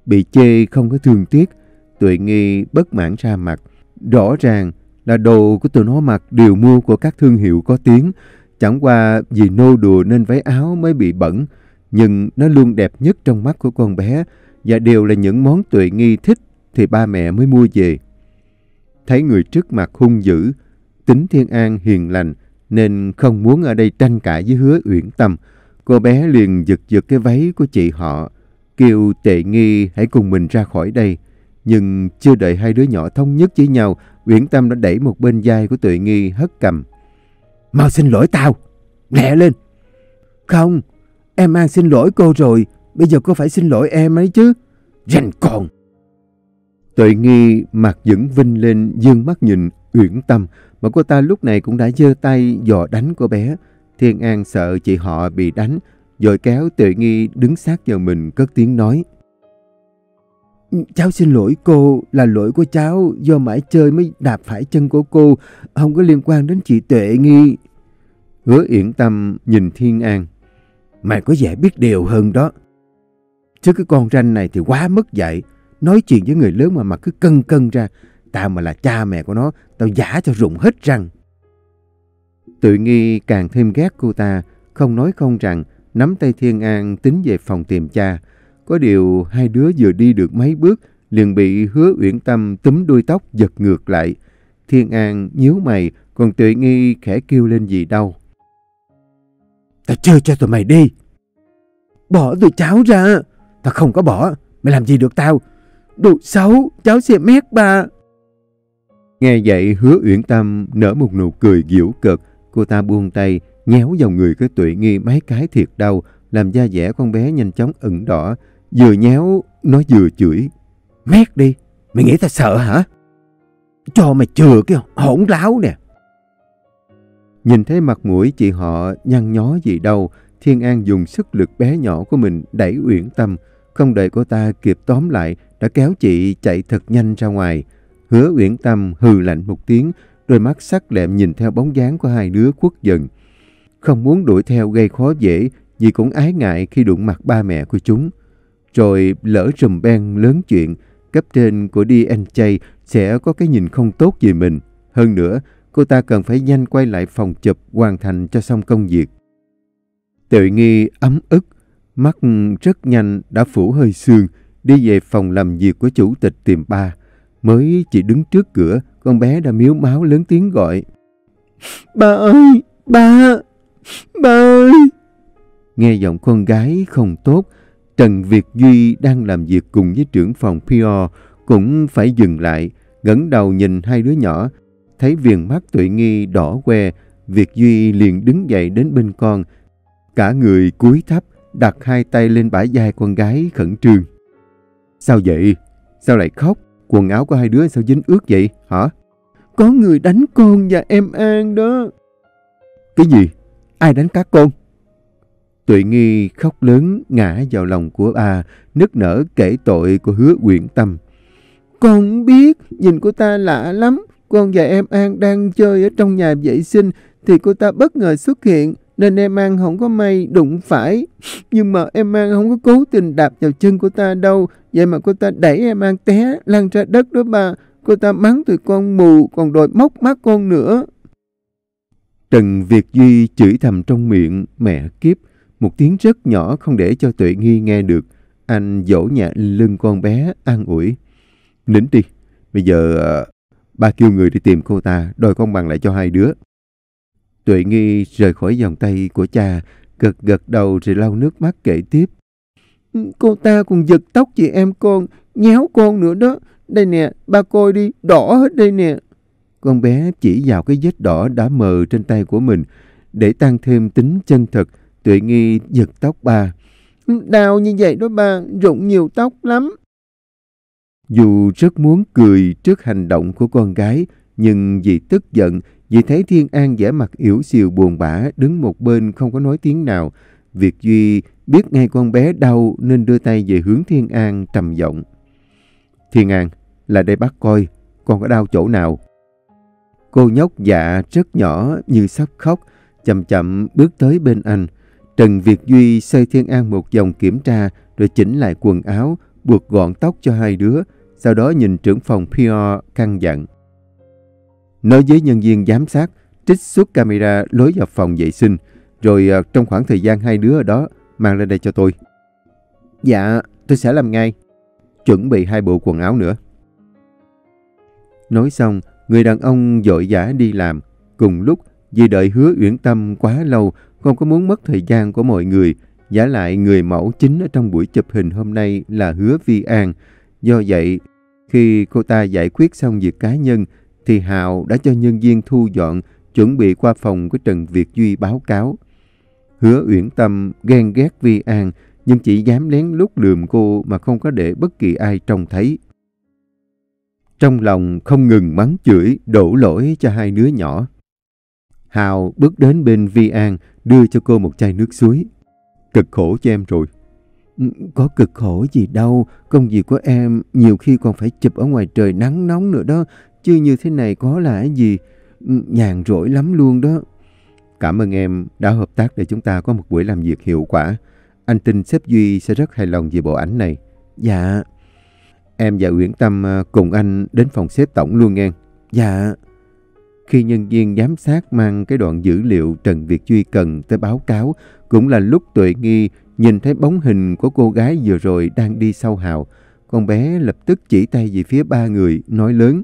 Bị chê không có thương tiếc, Tuệ Nghi bất mãn ra mặt. Rõ ràng là đồ của tụi nó mặc đều mua của các thương hiệu có tiếng, chẳng qua vì nô đùa nên váy áo mới bị bẩn. nhưng nó luôn đẹp nhất trong mắt của con bé và đều là những món Tuệ Nghi thích thì ba mẹ mới mua về. Thấy người trước mặt hung dữ, tính Thiên An hiền lành nên không muốn ở đây tranh cãi với Hứa Uyển Tâm. Cô bé liền giật giật cái váy của chị họ, kêu Tuệ Nghi hãy cùng mình ra khỏi đây. Nhưng chưa đợi hai đứa nhỏ thống nhất với nhau, Uyển Tâm đã đẩy một bên vai của Tuệ Nghi hất cầm. Mau xin lỗi tao, lẹ lên. Không, em An xin lỗi cô rồi, bây giờ cô phải xin lỗi em ấy chứ. Rành còn. Tuệ Nghi mặt vẫn vinh lên, dương mắt nhìn Uyển Tâm, mà cô ta lúc này cũng đã giơ tay dò đánh cô bé. Thiên An sợ chị họ bị đánh, rồi kéo Tuệ Nghi đứng sát vào mình cất tiếng nói. Cháu xin lỗi cô, là lỗi của cháu, do mãi chơi mới đạp phải chân của cô, không có liên quan đến chị Tuệ Nghi. Hứa Uyển Tâm nhìn Thiên An. Mày có vẻ biết điều hơn đó. Chứ cái con ranh này thì quá mất dạy, nói chuyện với người lớn mà cứ cân cân ra. Tao mà là cha mẹ của nó, tao giả cho rụng hết răng. Tuệ Nghi càng thêm ghét cô ta, không nói không rằng, nắm tay Thiên An tính về phòng tìm cha. Có điều hai đứa vừa đi được mấy bước liền bị Hứa Uyển Tâm túm đuôi tóc giật ngược lại. Thiên An nhíu mày, còn Tuệ Nghi khẽ kêu lên gì đâu. Tao chưa cho tụi mày đi. Bỏ tụi cháu ra. Tao không có bỏ, mày làm gì được tao. Đồ xấu, cháu sẽ mét bà. Nghe vậy Hứa Uyển Tâm nở một nụ cười giễu cợt. Cô ta buông tay, nhéo vào người cái Tuệ Nghi mấy cái thiệt đau, làm da dẻ con bé nhanh chóng ửng đỏ. Vừa nhéo, nó vừa chửi. Mét đi, mày nghĩ tao sợ hả? Cho mày chừa cái hỗn láo nè. Nhìn thấy mặt mũi chị họ nhăn nhó gì đâu, Thiên An dùng sức lực bé nhỏ của mình đẩy Uyển Tâm. Không đợi cô ta kịp tóm lại, đã kéo chị chạy thật nhanh ra ngoài. Hứa Uyển Tâm hừ lạnh một tiếng, đôi mắt sắc lẹm nhìn theo bóng dáng của hai đứa khuất dần. Không muốn đuổi theo gây khó dễ, vì cũng ái ngại khi đụng mặt ba mẹ của chúng. Rồi lỡ rùm beng lớn chuyện, cấp trên của DNJ sẽ có cái nhìn không tốt về mình. Hơn nữa, cô ta cần phải nhanh quay lại phòng chụp hoàn thành cho xong công việc. Tuệ Nghi ấm ức, mắt rất nhanh đã phủ hơi sương, đi về phòng làm việc của chủ tịch tiệm bar. Mới chỉ đứng trước cửa, con bé đã miếu máu lớn tiếng gọi. Ba ơi, ba, ba ơi. Nghe giọng con gái không tốt, Trần Việt Duy đang làm việc cùng với trưởng phòng PR cũng phải dừng lại, ngẩng đầu nhìn hai đứa nhỏ. Thấy viền mắt Tuệ Nghi đỏ que, Việt Duy liền đứng dậy đến bên con, cả người cúi thấp, đặt hai tay lên bả vai con gái khẩn trương. Sao vậy? Sao lại khóc? Quần áo của hai đứa sao dính ướt vậy hả? Có người đánh con và em An đó. Cái gì? Ai đánh các con? Tuệ Nghi khóc lớn ngã vào lòng của bà, nức nở kể tội của Hứa Uyển Tâm. Con biết, nhìn cô ta lạ lắm. Con và em An đang chơi ở trong nhà vệ sinh thì cô ta bất ngờ xuất hiện, nên em An không có may đụng phải. Nhưng mà em An không có cố tình đạp vào chân cô ta đâu, vậy mà cô ta đẩy em An té lăn ra đất đó bà. Cô ta mắng tụi con mù, còn đòi móc mắt con nữa. Trần Việt Duy chửi thầm trong miệng. Mẹ kiếp, một tiếng rất nhỏ không để cho Tuệ Nghi nghe được. Anh dỗ nhẹ lưng con bé an ủi. Nín đi, bây giờ ba kêu người đi tìm cô ta, đòi công bằng lại cho hai đứa. Tuệ Nghi rời khỏi vòng tay của cha, gật gật đầu rồi lau nước mắt kể tiếp. Cô ta còn giật tóc chị em con, nhéo con nữa đó. Đây nè, ba coi đi, đỏ hết đây nè. Con bé chỉ vào cái vết đỏ đã mờ trên tay của mình. Để tăng thêm tính chân thật, Tuệ Nghi giật tóc ba. Đau như vậy đó ba, rụng nhiều tóc lắm. Dù rất muốn cười trước hành động của con gái, nhưng vì tức giận, vì thấy Thiên An vẻ mặt ỉu xìu buồn bã đứng một bên không có nói tiếng nào, Việt Duy biết ngay con bé đau nên đưa tay về hướng Thiên An trầm giọng. Thiên An, lại đây bác coi, con có đau chỗ nào? Cô nhóc dạ rất nhỏ như sắp khóc, chậm chậm bước tới bên anh. Trần Việt Duy xoay Thiên An một vòng kiểm tra rồi chỉnh lại quần áo, buộc gọn tóc cho hai đứa, sau đó nhìn trưởng phòng PR căn dặn. Nói với nhân viên giám sát trích xuất camera lối vào phòng vệ sinh, rồi trong khoảng thời gian hai đứa ở đó, mang lên đây cho tôi. Dạ, tôi sẽ làm ngay. Chuẩn bị hai bộ quần áo nữa. Nói xong, người đàn ông vội vã đi làm. Cùng lúc, vì đợi Hứa Uyển Tâm quá lâu, không có muốn mất thời gian của mọi người. Giả lại người mẫu chính ở trong buổi chụp hình hôm nay là Hứa Vi An. Do vậy, khi cô ta giải quyết xong việc cá nhân, thì Hào đã cho nhân viên thu dọn, chuẩn bị qua phòng của Trần Việt Duy báo cáo. Hứa Uyển Tâm ghen ghét Vi An, nhưng chỉ dám lén lút lườm cô mà không có để bất kỳ ai trông thấy. Trong lòng không ngừng mắng chửi, đổ lỗi cho hai đứa nhỏ. Hào bước đến bên Vi An, đưa cho cô một chai nước suối. Cực khổ cho em rồi. Có cực khổ gì đâu, công việc của em nhiều khi còn phải chụp ở ngoài trời nắng nóng nữa đó, chứ như thế này có là cái gì, nhàn rỗi lắm luôn đó. Cảm ơn em đã hợp tác để chúng ta có một buổi làm việc hiệu quả. Anh tin sếp Duy sẽ rất hài lòng về bộ ảnh này. Dạ. Em và Uyển Tâm cùng anh đến phòng sếp tổng luôn nghe. Dạ. Khi nhân viên giám sát mang cái đoạn dữ liệu Trần Việt Duy cần tới báo cáo, cũng là lúc Tuệ Nghi nhìn thấy bóng hình của cô gái vừa rồi đang đi sau Hào. Con bé lập tức chỉ tay về phía ba người, nói lớn.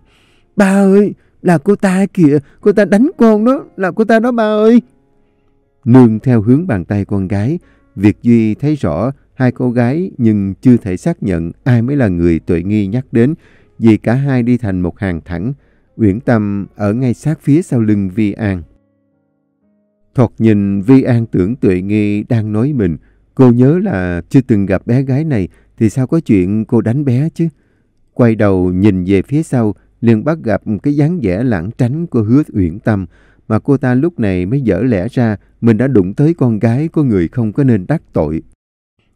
Ba ơi, là cô ta kìa, cô ta đánh con đó, là cô ta đó ba ơi. Nương theo hướng bàn tay con gái, Việt Duy thấy rõ hai cô gái nhưng chưa thể xác nhận ai mới là người Tuệ Nghi nhắc đến, vì cả hai đi thành một hàng thẳng. Uyển Tâm ở ngay sát phía sau lưng Vi An. Thoạt nhìn Vi An tưởng Tuệ Nghi đang nói mình. Cô nhớ là chưa từng gặp bé gái này, thì sao có chuyện cô đánh bé chứ. Quay đầu nhìn về phía sau, liền bắt gặp cái dáng vẻ lãng tránh của Hứa Uyển Tâm, mà cô ta lúc này mới dở lẽ ra mình đã đụng tới con gái của người không có nên đắc tội.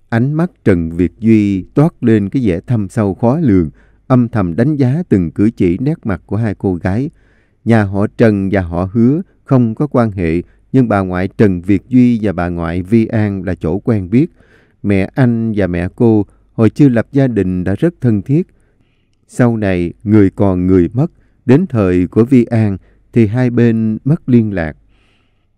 Ánh mắt Trần Việt Duy toát lên cái vẻ thâm sâu khó lường, âm thầm đánh giá từng cử chỉ nét mặt của hai cô gái. Nhà họ Trần và họ Hứa không có quan hệ, nhưng bà ngoại Trần Việt Duy và bà ngoại Vi An là chỗ quen biết. Mẹ anh và mẹ cô hồi chưa lập gia đình đã rất thân thiết. Sau này người còn người mất, đến thời của Vi An thì hai bên mất liên lạc.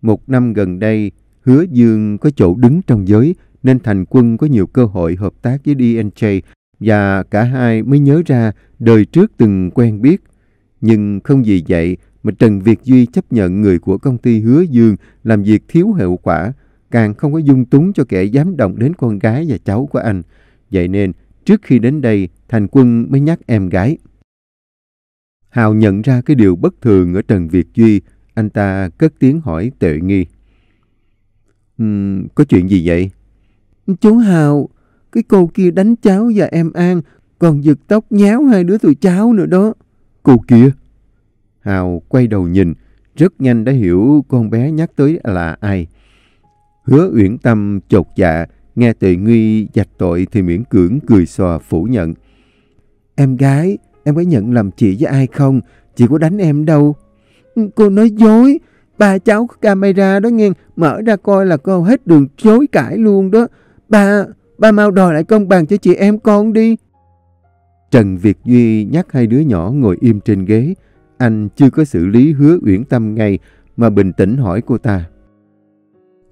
Một năm gần đây, Hứa Dương có chỗ đứng trong giới nên Thành Quân có nhiều cơ hội hợp tác với DNJ, và cả hai mới nhớ ra đời trước từng quen biết. Nhưng không vì vậy mà Trần Việt Duy chấp nhận người của công ty Hứa Dương làm việc thiếu hiệu quả, càng không có dung túng cho kẻ dám động đến con gái và cháu của anh. Vậy nên trước khi đến đây, Thành Quân mới nhắc em gái. Hào nhận ra cái điều bất thường ở Trần Việt Duy, anh ta cất tiếng hỏi Tuệ Nghi. Có chuyện gì vậy? Chú Hào, cái cô kia đánh cháu và em An, còn giật tóc nháo hai đứa tụi cháu nữa đó. Cô kia? Hào quay đầu nhìn, rất nhanh đã hiểu con bé nhắc tới là ai. Hứa Uyển Tâm chột dạ, nghe Tuệ Nghi vạch tội thì miễn cưỡng cười xòa phủ nhận. Em gái, em có nhận lầm chị với ai không? Chị có đánh em đâu. Cô nói dối, ba cháu có camera đó nghe, mở ra coi là cô hết đường chối cãi luôn đó. Ba mau đòi lại công bằng cho chị em con đi. Trần Việt Duy nhắc hai đứa nhỏ ngồi im trên ghế. Anh chưa có xử lý Hứa Uyển Tâm ngay mà bình tĩnh hỏi cô ta.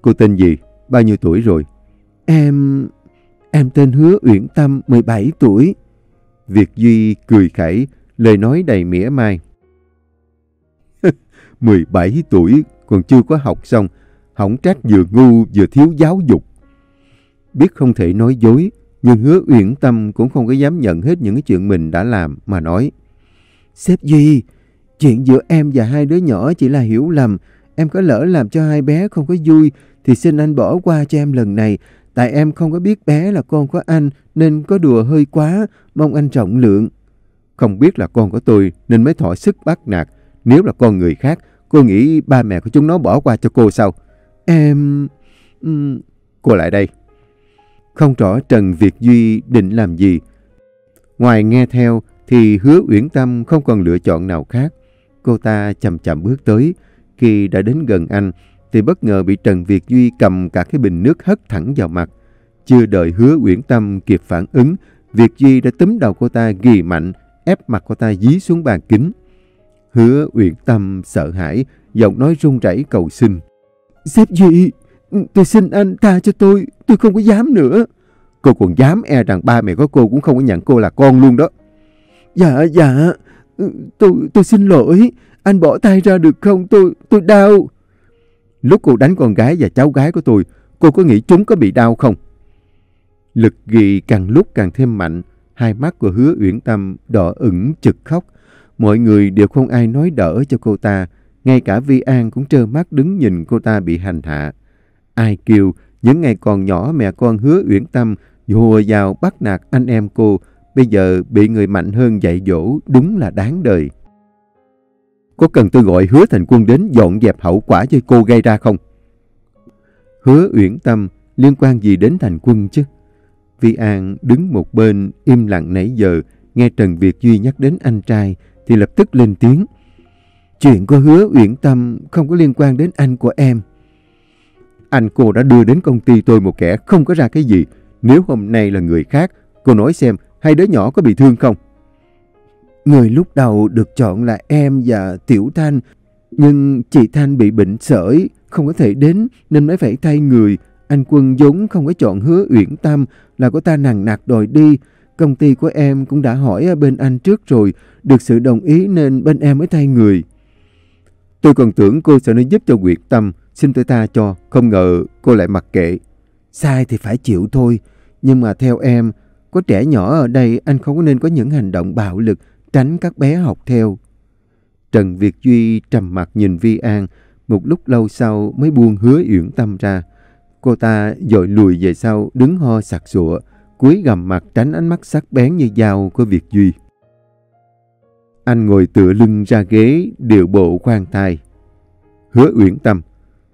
Cô tên gì? Bao nhiêu tuổi rồi? Em tên Hứa Uyển Tâm, 17 tuổi. Việt Duy cười khẩy, lời nói đầy mỉa mai. 17 tuổi còn chưa có học xong, hỏng trách vừa ngu vừa thiếu giáo dục. Biết không thể nói dối, nhưng Hứa Uyển Tâm cũng không có dám nhận hết những cái chuyện mình đã làm mà nói. Sếp Duy, chuyện giữa em và hai đứa nhỏ chỉ là hiểu lầm. Em có lỡ làm cho hai bé không có vui thì xin anh bỏ qua cho em lần này. Tại em không có biết bé là con của anh nên có đùa hơi quá, mong anh trọng lượng. Không biết là con của tôi nên mới thỏa sức bắt nạt. Nếu là con người khác, cô nghĩ ba mẹ của chúng nó bỏ qua cho cô sao? Cô lại đây. Không rõ Trần Việt Duy định làm gì. Ngoài nghe theo thì Hứa Uyển Tâm không còn lựa chọn nào khác. Cô ta chậm chậm bước tới. Khi đã đến gần anh thì bất ngờ bị Trần Việt Duy cầm cả cái bình nước hất thẳng vào mặt. Chưa đợi Hứa Uyển Tâm kịp phản ứng, Việt Duy đã túm đầu cô ta ghì mạnh, ép mặt cô ta dí xuống bàn kính. Hứa Uyển Tâm sợ hãi, giọng nói run rẩy cầu xin. Sếp Duy, Tôi xin anh tha cho tôi không có dám nữa. Cô còn dám, e rằng ba mẹ của cô cũng không có nhận cô là con luôn đó. Dạ, tôi xin lỗi, anh bỏ tay ra được không, tôi đau. Lúc cô đánh con gái và cháu gái của tôi, cô có nghĩ chúng có bị đau không? Lực ghì càng lúc càng thêm mạnh, hai mắt của Hứa Uyển Tâm đỏ ửng chực khóc. Mọi người đều không ai nói đỡ cho cô ta, ngay cả Vi An cũng trơ mắt đứng nhìn cô ta bị hành hạ. Ai kêu những ngày còn nhỏ mẹ con Hứa Uyển Tâm hùa vào bắt nạt anh em cô, bây giờ bị người mạnh hơn dạy dỗ đúng là đáng đời. Có cần tôi gọi Hứa Thành Quân đến dọn dẹp hậu quả cho cô gây ra không? Hứa Uyển Tâm liên quan gì đến Thành Quân chứ? Vi An đứng một bên im lặng nãy giờ, nghe Trần Việt Duy nhắc đến anh trai thì lập tức lên tiếng. Chuyện của Hứa Uyển Tâm không có liên quan đến anh của em. Anh cô đã đưa đến công ty tôi một kẻ không có ra cái gì. Nếu hôm nay là người khác, cô nói xem hai đứa nhỏ có bị thương không? Người lúc đầu được chọn là em và Tiểu Thanh, nhưng chị Thanh bị bệnh sởi, không có thể đến nên mới phải thay người. Anh Quân vốn không có chọn Hứa Uyển Tâm, là cô ta nằng nặc đòi đi. Công ty của em cũng đã hỏi bên anh trước rồi, được sự đồng ý nên bên em mới thay người. Tôi còn tưởng cô sẽ nói giúp cho Nguyệt Tâm, xin tôi ta cho, không ngờ cô lại mặc kệ. Sai thì phải chịu thôi, nhưng mà theo em, có trẻ nhỏ ở đây anh không có nên có những hành động bạo lực, tránh các bé học theo. Trần Việt Duy trầm mặc nhìn Vi An, một lúc lâu sau mới buông Hứa Uyển Tâm ra. Cô ta dội lùi về sau, đứng ho sặc sụa, cúi gằm mặt tránh ánh mắt sắc bén như dao của Việt Duy. Anh ngồi tựa lưng ra ghế, điệu bộ khoan thai. Hứa Uyển Tâm,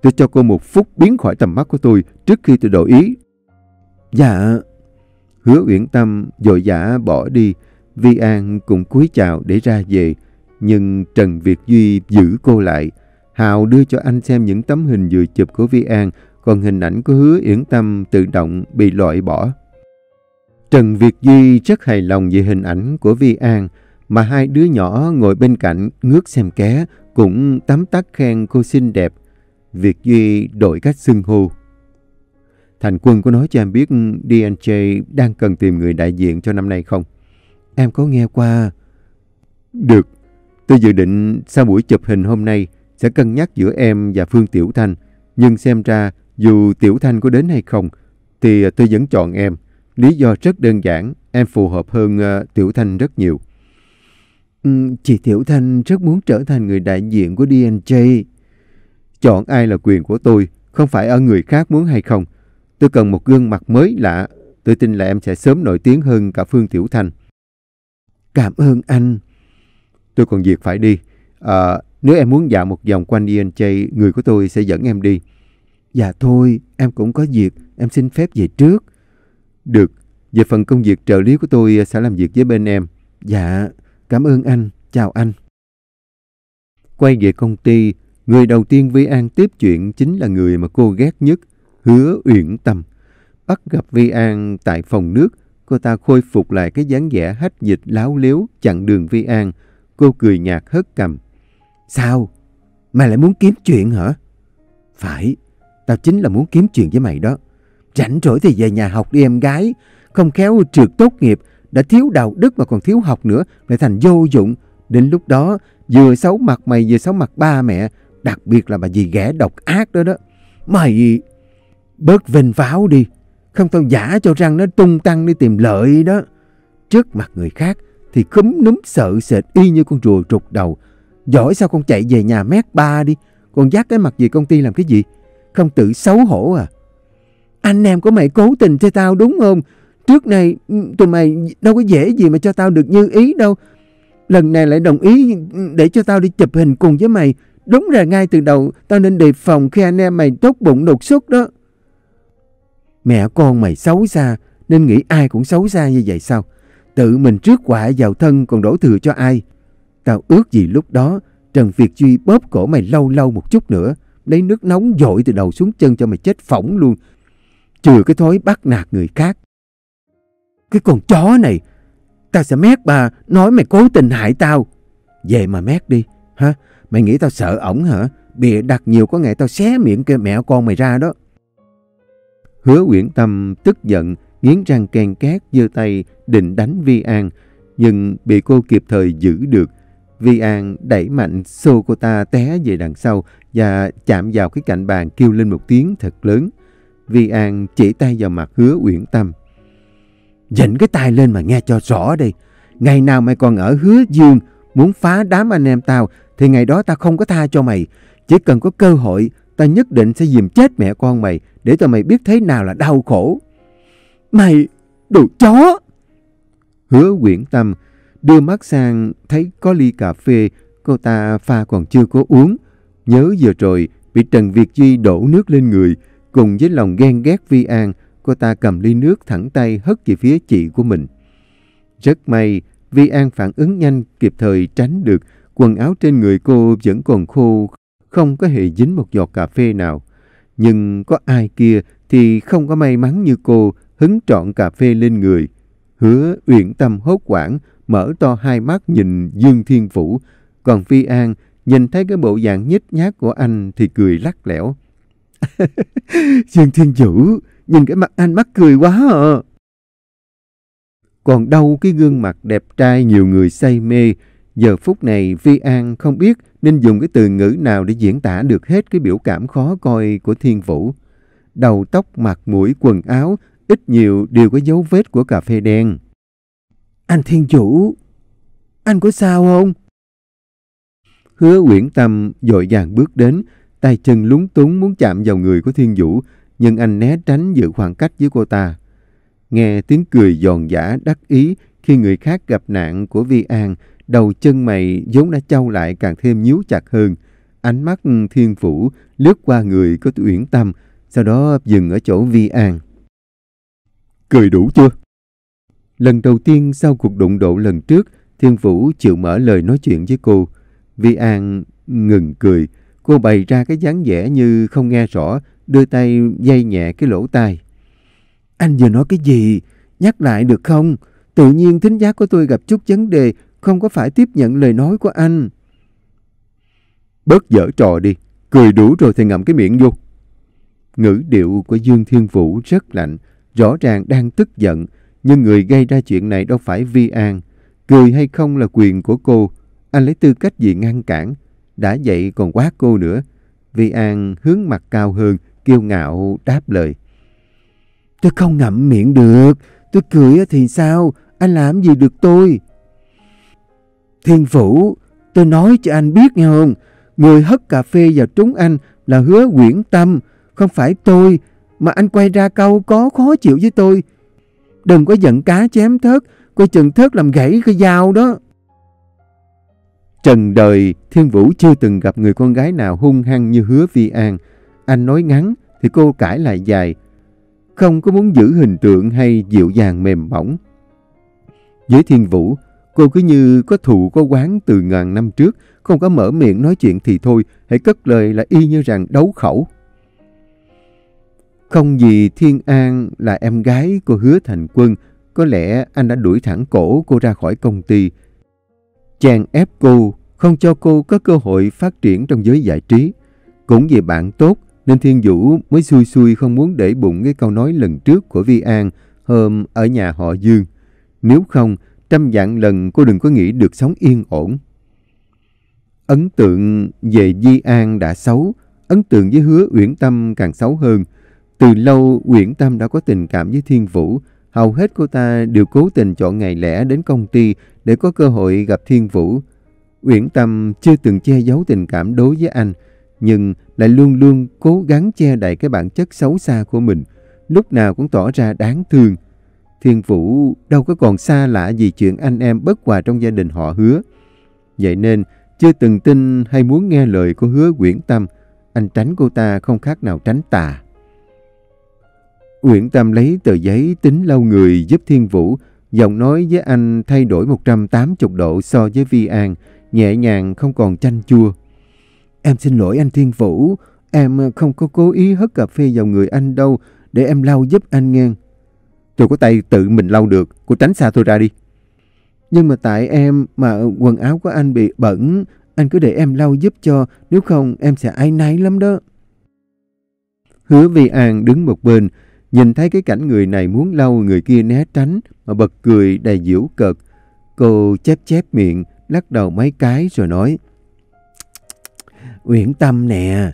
tôi cho cô một phút biến khỏi tầm mắt của tôi trước khi tôi đổi ý. Dạ. Hứa Uyển Tâm vội vã bỏ đi. Vi An cũng cúi chào để ra về, nhưng Trần Việt Duy giữ cô lại. Hào đưa cho anh xem những tấm hình vừa chụp của Vi An, còn hình ảnh của Hứa Uyển Tâm tự động bị loại bỏ. Trần Việt Duy rất hài lòng về hình ảnh của Vi An, mà hai đứa nhỏ ngồi bên cạnh ngước xem ké cũng tấm tắc khen cô xinh đẹp. Việt Duy đổi cách xưng hô. Thành Quân có nói cho em biết DNJ đang cần tìm người đại diện cho năm nay không? Em có nghe qua. Được, tôi dự định sau buổi chụp hình hôm nay sẽ cân nhắc giữa em và Phương Tiểu Thanh. Nhưng xem ra dù Tiểu Thanh có đến hay không thì tôi vẫn chọn em. Lý do rất đơn giản, em phù hợp hơn Tiểu Thanh rất nhiều. Chị Tiểu Thanh rất muốn trở thành người đại diện của DNJ. Chọn ai là quyền của tôi, không phải ở người khác muốn hay không. Tôi cần một gương mặt mới lạ. Tôi tin là em sẽ sớm nổi tiếng hơn cả Phương Tiểu Thanh. Cảm ơn anh. Tôi còn việc phải đi. Nếu em muốn dạo một vòng quanh DNJ, người của tôi sẽ dẫn em đi. Dạ thôi, em cũng có việc. Em xin phép về trước. Được. Về phần công việc trợ lý của tôi sẽ làm việc với bên em. Dạ. Cảm ơn anh. Chào anh. Quay về công ty, người đầu tiên Vi An tiếp chuyện chính là người mà cô ghét nhất, Hứa Uyển Tâm. Bắt gặp Vi An tại phòng nước, cô ta khôi phục lại cái dáng vẻ hách dịch láo liếu chặn đường Vi An. Cô cười nhạt hất cằm. Sao? Mày lại muốn kiếm chuyện hả? Phải, tao chính là muốn kiếm chuyện với mày đó. Rảnh rỗi thì về nhà học đi em gái. Không khéo trượt tốt nghiệp, đã thiếu đạo đức mà còn thiếu học nữa, lại thành vô dụng. Đến lúc đó, vừa xấu mặt mày vừa xấu mặt ba mẹ, đặc biệt là bà dì ghẻ độc ác đó đó. Mày bớt vênh váo đi, không tao giả cho răng nó tung tăng đi tìm lợi đó. Trước mặt người khác thì khúm núm sợ sệt y như con rùa rụt đầu. Giỏi sao con chạy về nhà mét ba đi, còn dắt cái mặt về công ty làm cái gì? Không tự xấu hổ à? Anh em của mày cố tình cho tao đúng không? Trước này tụi mày đâu có dễ gì mà cho tao được như ý đâu. Lần này lại đồng ý để cho tao đi chụp hình cùng với mày. Đúng ra ngay từ đầu tao nên đề phòng khi anh em mày tốt bụng đột xuất đó. Mẹ con mày xấu xa nên nghĩ ai cũng xấu xa như vậy sao? Tự mình trước quả vào thân còn đổ thừa cho ai? Tao ước gì lúc đó Trần Việt Duy bóp cổ mày lâu lâu một chút nữa, lấy nước nóng dội từ đầu xuống chân cho mày chết phỏng luôn. Trừ cái thói bắt nạt người khác. Cái con chó này, tao sẽ mét bà nói mày cố tình hại tao. Về mà mét đi hả? Mày nghĩ tao sợ ổng hả? Bịa đặt nhiều có ngày tao xé miệng kêu mẹ con mày ra đó. Hứa Uyển Tâm tức giận, nghiến răng ken két, giơ tay định đánh Vi An, nhưng bị cô kịp thời giữ được. Vi An đẩy mạnh xô cô ta té về đằng sau và chạm vào cái cạnh bàn, kêu lên một tiếng thật lớn. Vi An chỉ tay vào mặt Hứa Uyển Tâm. Dịnh cái tay lên mà nghe cho rõ đi. Ngày nào mày còn ở Hứa Dương, muốn phá đám anh em tao thì ngày đó tao không có tha cho mày. Chỉ cần có cơ hội, tao nhất định sẽ dìm chết mẹ con mày để cho mày biết thế nào là đau khổ. Mày, đồ chó! Hứa Uyển Tâm đưa mắt sang thấy có ly cà phê cô ta pha còn chưa có uống. Nhớ vừa rồi bị Trần Việt Duy đổ nước lên người, cùng với lòng ghen ghét Vi An, cô ta cầm ly nước thẳng tay hất về phía chị của mình. Rất may Vi An phản ứng nhanh, kịp thời tránh được. Quần áo trên người cô vẫn còn khô, không có hề dính một giọt cà phê nào. Nhưng có ai kia thì không có may mắn như cô, hứng trọn cà phê lên người. Hứa Uyển Tâm hốt hoảng mở to hai mắt nhìn Dương Thiên Vũ, còn Vi An nhìn thấy cái bộ dạng nhếch nhác của anh thì cười lắc lẻo. Dương Thiên Vũ, nhìn cái mặt anh mắc cười quá à. Còn đâu cái gương mặt đẹp trai nhiều người say mê. Giờ phút này Vi An không biết nên dùng cái từ ngữ nào để diễn tả được hết cái biểu cảm khó coi của Thiên Vũ. Đầu tóc, mặt mũi, quần áo ít nhiều đều có dấu vết của cà phê đen. Anh Thiên Vũ, anh có sao không? Hứa Uyển Tâm vội vàng bước đến, tay chân lúng túng muốn chạm vào người của Thiên Vũ, nhưng anh né tránh giữ khoảng cách với cô ta. Nghe tiếng cười giòn giã đắc ý khi người khác gặp nạn của Vi An, đầu chân mày vốn đã chau lại càng thêm nhíu chặt hơn. Ánh mắt Thiên Vũ lướt qua người của Uyển Tâm, sau đó dừng ở chỗ Vi An. Cười đủ chưa? Lần đầu tiên sau cuộc đụng độ lần trước, Thiên Vũ chịu mở lời nói chuyện với cô. Vi An ngừng cười, cô bày ra cái dáng vẻ như không nghe rõ, đưa tay vây nhẹ cái lỗ tai. Anh vừa nói cái gì? Nhắc lại được không? Tự nhiên thính giác của tôi gặp chút vấn đề, không có phải tiếp nhận lời nói của anh. Bớt giở trò đi, cười đủ rồi thì ngậm cái miệng vô. Ngữ điệu của Dương Thiên Vũ rất lạnh, rõ ràng đang tức giận, nhưng người gây ra chuyện này đâu phải Vi An. Cười hay không là quyền của cô, anh lấy tư cách gì ngăn cản? Đã vậy còn quát cô nữa. Vi An hướng mặt cao hơn, kiêu ngạo đáp lời. Tôi không ngậm miệng được, tôi cười thì sao, anh làm gì được tôi? Thiên Vũ, tôi nói cho anh biết nghe không, người hất cà phê vào trúng anh là Hứa Uyển Tâm, không phải tôi, mà anh quay ra câu có khó chịu với tôi. Đừng có giận cá chém thớt, coi chừng thớt làm gãy cái dao đó. Trần đời, Thiên Vũ chưa từng gặp người con gái nào hung hăng như Hứa Vi An. Anh nói ngắn thì cô cãi lại dài, không có muốn giữ hình tượng hay dịu dàng mềm mỏng. Với Thiên Vũ, cô cứ như có thù có oán từ ngàn năm trước, không có mở miệng nói chuyện thì thôi, hãy cất lời là y như rằng đấu khẩu. Không vì Thiên An là em gái của Hứa Thành Quân, có lẽ anh đã đuổi thẳng cổ cô ra khỏi công ty, chèn ép cô, không cho cô có cơ hội phát triển trong giới giải trí. Cũng vì bạn tốt nên Thiên Vũ mới xui xui không muốn để bụng cái câu nói lần trước của Vi An hôm ở nhà họ Dương. Nếu không, trăm vạn lần cô đừng có nghĩ được sống yên ổn. Ấn tượng về Vi An đã xấu, ấn tượng với Hứa Uyển Tâm càng xấu hơn. Từ lâu Uyển Tâm đã có tình cảm với Thiên Vũ, hầu hết cô ta đều cố tình chọn ngày lẻ đến công ty để có cơ hội gặp Thiên Vũ. Uyển Tâm chưa từng che giấu tình cảm đối với anh, nhưng lại luôn luôn cố gắng che đậy cái bản chất xấu xa của mình, lúc nào cũng tỏ ra đáng thương. Thiên Vũ đâu có còn xa lạ gì chuyện anh em bất hòa trong gia đình họ Hứa. Vậy nên chưa từng tin hay muốn nghe lời của Hứa Uyển Tâm, anh tránh cô ta không khác nào tránh tà. Uyển Tâm lấy tờ giấy tính lau người giúp Thiên Vũ, giọng nói với anh thay đổi 180 độ so với Vi An, nhẹ nhàng không còn chanh chua. Em xin lỗi anh Thiên Vũ, em không có cố ý hất cà phê vào người anh đâu, để em lau giúp anh nghe. Tôi có tay tự mình lau được, cô tránh xa tôi ra đi. Nhưng mà tại em mà quần áo của anh bị bẩn, anh cứ để em lau giúp cho, nếu không em sẽ áy náy lắm đó. Hứa Vi An đứng một bên, Nhìn thấy cái cảnh người này muốn lau người kia né tránh mà bật cười đầy giễu cợt. Cô chép miệng, lắc đầu mấy cái rồi nói: Uyển Tâm nè,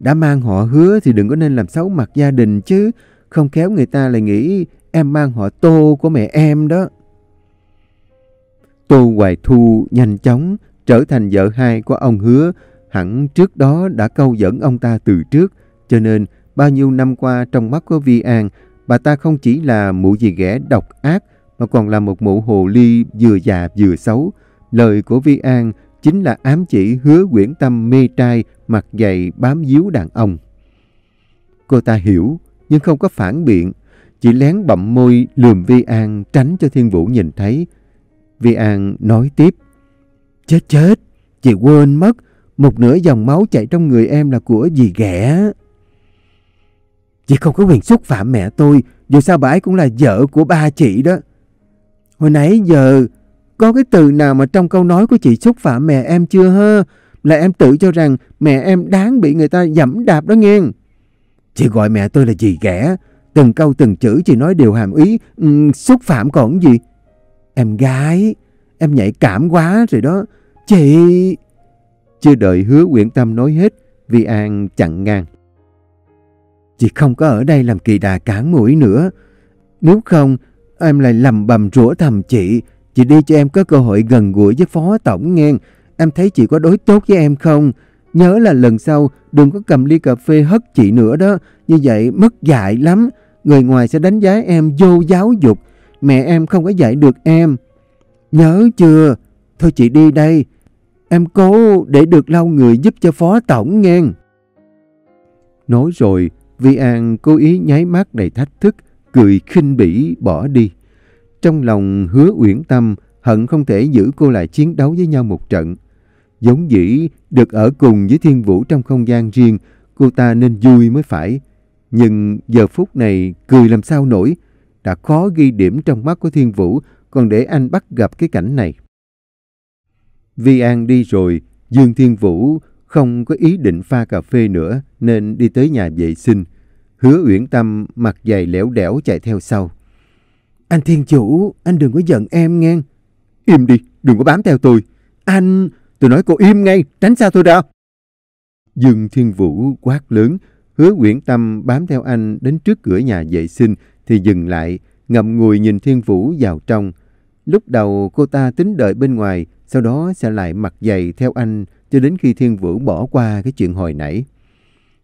đã mang họ Hứa thì đừng có nên làm xấu mặt gia đình chứ, không khéo người ta lại nghĩ em mang họ Tô của mẹ em đó. Tô Hoài Thu nhanh chóng trở thành vợ hai của ông Hứa, hẳn trước đó đã câu dẫn ông ta từ trước, cho nên bao nhiêu năm qua trong mắt của Vi An, bà ta không chỉ là mụ dì ghẻ độc ác mà còn là một mụ hồ ly vừa già vừa xấu. Lời của Vi An chính là ám chỉ Hứa Uyển Tâm mê trai, mặt dày bám víu đàn ông. Cô ta hiểu nhưng không có phản biện, chỉ lén bậm môi lườm Vi An tránh cho Thiên Vũ nhìn thấy. Vi An nói tiếp: Chết, chị quên mất, một nửa dòng máu chạy trong người em là của dì ghẻ. Chị không có quyền xúc phạm mẹ tôi, dù sao bà ấy cũng là vợ của ba chị đó. Hồi nãy giờ có cái từ nào mà trong câu nói của chị xúc phạm mẹ em chưa ha? Là em tự cho rằng mẹ em đáng bị người ta dẫm đạp đó nghe. Chị gọi mẹ tôi là dì ghẻ, từng câu từng chữ chị nói đều hàm ý xúc phạm còn gì. Em gái, em nhạy cảm quá rồi đó, chị... Chưa đợi Hứa Uyển Tâm nói hết, Vi An chặn ngang: Chị không có ở đây làm kỳ đà cản mũi nữa, nếu không em lại lầm bầm rủa thầm chị. Chị đi cho em có cơ hội gần gũi với phó tổng nghe. Em thấy chị có đối tốt với em không? Nhớ là lần sau đừng có cầm ly cà phê hất chị nữa đó, như vậy mất dạy lắm, người ngoài sẽ đánh giá em vô giáo dục. Mẹ em không có dạy được em, nhớ chưa? Thôi chị đi đây, em cố để được lau người giúp cho phó tổng nghe. Nói rồi Vi An cố ý nháy mắt đầy thách thức, cười khinh bỉ bỏ đi. Trong lòng Hứa Uyển Tâm hận không thể giữ cô lại chiến đấu với nhau một trận. Giống dĩ được ở cùng với Thiên Vũ trong không gian riêng, cô ta nên vui mới phải. Nhưng giờ phút này cười làm sao nổi, đã khó ghi điểm trong mắt của Thiên Vũ, còn để anh bắt gặp cái cảnh này. Vi An đi rồi, Dương Thiên Vũ không có ý định pha cà phê nữa nên đi tới nhà vệ sinh. Hứa Uyển Tâm mặt dày lẻo đẻo chạy theo sau. Anh Thiên Chủ, anh đừng có giận em nghe. Im đi, đừng có bám theo tôi. Anh, tôi nói cô im ngay, tránh xa tôi ra. Dương Thiên Vũ quát lớn. Hứa Uyển Tâm bám theo anh đến trước cửa nhà vệ sinh thì dừng lại, ngậm ngùi nhìn Thiên Vũ vào trong. Lúc đầu cô ta tính đợi bên ngoài, sau đó sẽ lại mặt dày theo anh cho đến khi Thiên Vũ bỏ qua cái chuyện hồi nãy.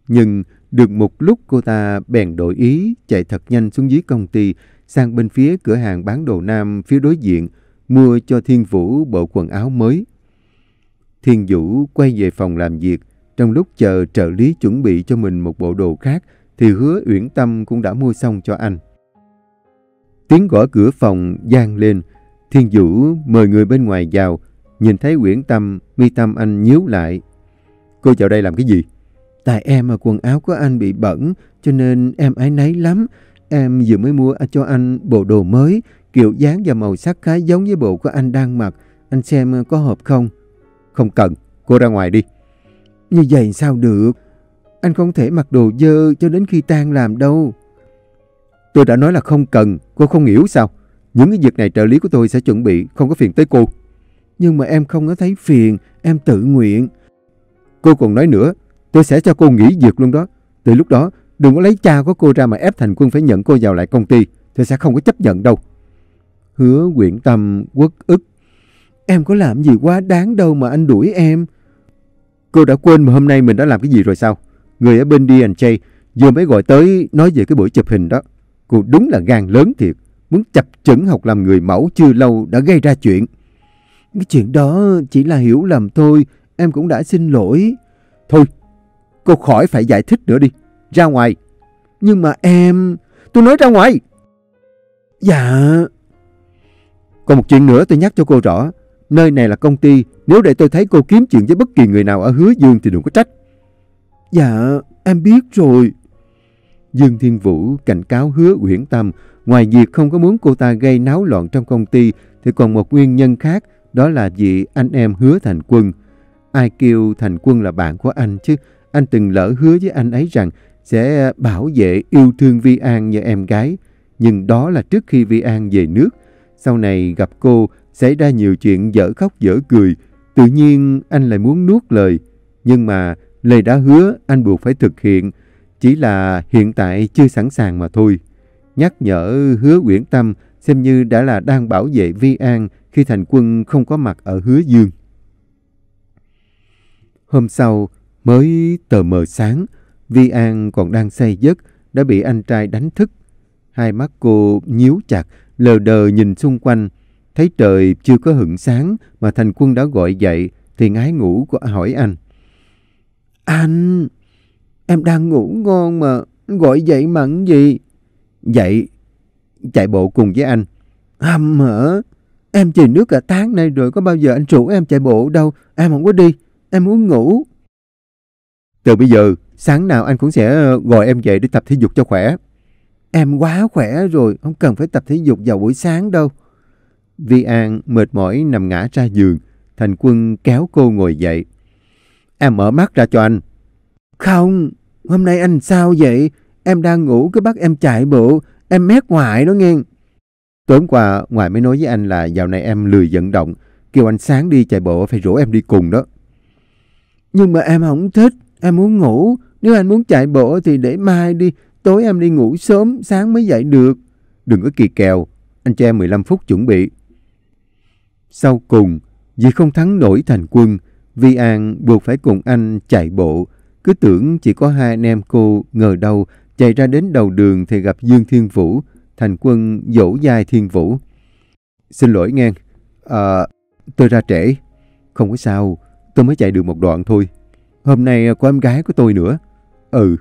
Nhưng được một lúc cô ta bèn đổi ý, chạy thật nhanh xuống dưới công ty, sang bên phía cửa hàng bán đồ nam phía đối diện, mua cho Thiên Vũ bộ quần áo mới. Thiên Vũ quay về phòng làm việc, trong lúc chờ trợ lý chuẩn bị cho mình một bộ đồ khác thì Hứa Uyển Tâm cũng đã mua xong cho anh. Tiếng gõ cửa phòng vang lên, Thiên Vũ mời người bên ngoài vào. Nhìn thấy Uyển Tâm, mi tâm anh nhíu lại. Cô vào đây làm cái gì? Tại em mà quần áo của anh bị bẩn cho nên em áy náy lắm. Em vừa mới mua cho anh bộ đồ mới, kiểu dáng và màu sắc khá giống với bộ của anh đang mặc. Anh xem có hợp không? Không cần, cô ra ngoài đi. Như vậy sao được? Anh không thể mặc đồ dơ cho đến khi tan làm đâu. Tôi đã nói là không cần, cô không hiểu sao? Những cái việc này trợ lý của tôi sẽ chuẩn bị, không có phiền tới cô. Nhưng mà em không có thấy phiền, em tự nguyện. Cô còn nói nữa, tôi sẽ cho cô nghỉ việc luôn đó. Từ lúc đó, đừng có lấy cha của cô ra mà ép Thành Quân phải nhận cô vào lại công ty. Tôi sẽ không có chấp nhận đâu. Hứa Uyển Tâm uất ức. Em có làm gì quá đáng đâu mà anh đuổi em. Cô đã quên mà hôm nay mình đã làm cái gì rồi sao? Người ở bên DNJ vừa mới gọi tới nói về cái buổi chụp hình đó. Cô đúng là gan lớn thiệt, muốn chập chững học làm người mẫu chưa lâu đã gây ra chuyện. Cái chuyện đó chỉ là hiểu lầm thôi, em cũng đã xin lỗi. Thôi, cô khỏi phải giải thích nữa đi, ra ngoài. Nhưng mà em... Tôi nói ra ngoài. Dạ. Còn một chuyện nữa tôi nhắc cho cô rõ, nơi này là công ty, nếu để tôi thấy cô kiếm chuyện với bất kỳ người nào ở Hứa Dương thì đừng có trách. Dạ, em biết rồi. Dương Thiên Vũ cảnh cáo Hứa Uyển Tâm, ngoài việc không có muốn cô ta gây náo loạn trong công ty thì còn một nguyên nhân khác, đó là vì anh em Hứa Thành Quân. Ai kêu Thành Quân là bạn của anh chứ? Anh từng lỡ hứa với anh ấy rằng sẽ bảo vệ yêu thương Vi An như em gái. Nhưng đó là trước khi Vi An về nước. Sau này gặp cô xảy ra nhiều chuyện dở khóc dở cười. Tự nhiên anh lại muốn nuốt lời. Nhưng mà lời đã hứa anh buộc phải thực hiện. Chỉ là hiện tại chưa sẵn sàng mà thôi. Nhắc nhở Hứa Uyển Tâm xem như đã là đang bảo vệ Vi An khi Thành Quân không có mặt ở Hứa Dương. Hôm sau mới tờ mờ sáng, Vi An còn đang say giấc đã bị anh trai đánh thức. Hai mắt cô nhíu chặt, lờ đờ nhìn xung quanh. Thấy trời chưa có hửng sáng mà Thành Quân đã gọi dậy thì ngái ngủ của hỏi anh. Anh, em đang ngủ ngon mà gọi dậy mặn gì? Dậy, chạy bộ cùng với anh. Hầm hở? Em về nước cả tháng nay rồi, có bao giờ anh rủ em chạy bộ đâu. Em không có đi, em muốn ngủ. Từ bây giờ, sáng nào anh cũng sẽ gọi em dậy để tập thể dục cho khỏe. Em quá khỏe rồi, không cần phải tập thể dục vào buổi sáng đâu. Vi An mệt mỏi nằm ngã ra giường. Thành Quân kéo cô ngồi dậy. Em mở mắt ra cho anh. Không, hôm nay anh sao vậy? Em đang ngủ cứ bắt em chạy bộ. Em mét ngoại đó nghe. Tối hôm qua ngoại mới nói với anh là dạo này em lười vận động, kêu anh sáng đi chạy bộ phải rủ em đi cùng đó. Nhưng mà em không thích, em muốn ngủ. Nếu anh muốn chạy bộ thì để mai đi, tối em đi ngủ sớm, sáng mới dậy được. Đừng có kỳ kèo, anh cho em 15 phút chuẩn bị. Sau cùng, vì không thắng nổi Thành Quân, Vi An buộc phải cùng anh chạy bộ. Cứ tưởng chỉ có hai anh em cô, ngờ đâu chạy ra đến đầu đường thì gặp Dương Thiên Vũ. Thành Quân dỗ vai Thiên Vũ. Xin lỗi nghe, tôi ra trễ. Không có sao, tôi mới chạy được một đoạn thôi. Hôm nay có em gái của tôi nữa. Ừ.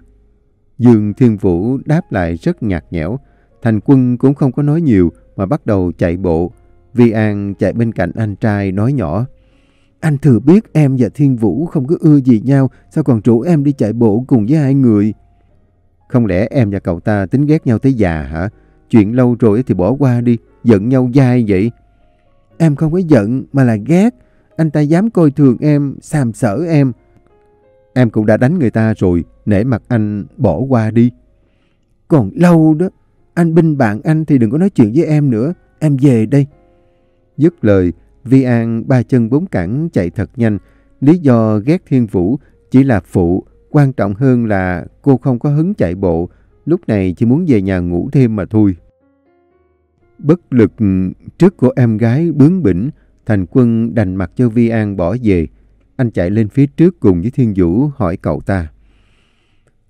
Dương Thiên Vũ đáp lại rất nhạt nhẽo. Thành Quân cũng không có nói nhiều mà bắt đầu chạy bộ. Vi An chạy bên cạnh anh trai nói nhỏ. Anh thừa biết em và Thiên Vũ không có ưa gì nhau, sao còn rủ em đi chạy bộ cùng với hai người? Không lẽ em và cậu ta tính ghét nhau tới già hả? Chuyện lâu rồi thì bỏ qua đi, giận nhau dai vậy. Em không có giận mà là ghét. Anh ta dám coi thường em, sàm sỡ em. Em cũng đã đánh người ta rồi, nể mặt anh bỏ qua đi. Còn lâu đó, anh binh bạn anh thì đừng có nói chuyện với em nữa. Em về đây. Dứt lời, Vi An ba chân bốn cẳng chạy thật nhanh. Lý do ghét Thiên Vũ chỉ là phụ, quan trọng hơn là cô không có hứng chạy bộ. Lúc này chỉ muốn về nhà ngủ thêm mà thôi. Bất lực trước cô em gái bướng bỉnh, Thành Quân đành mặc cho Vi An bỏ về. Anh chạy lên phía trước cùng với Thiên Vũ hỏi cậu ta.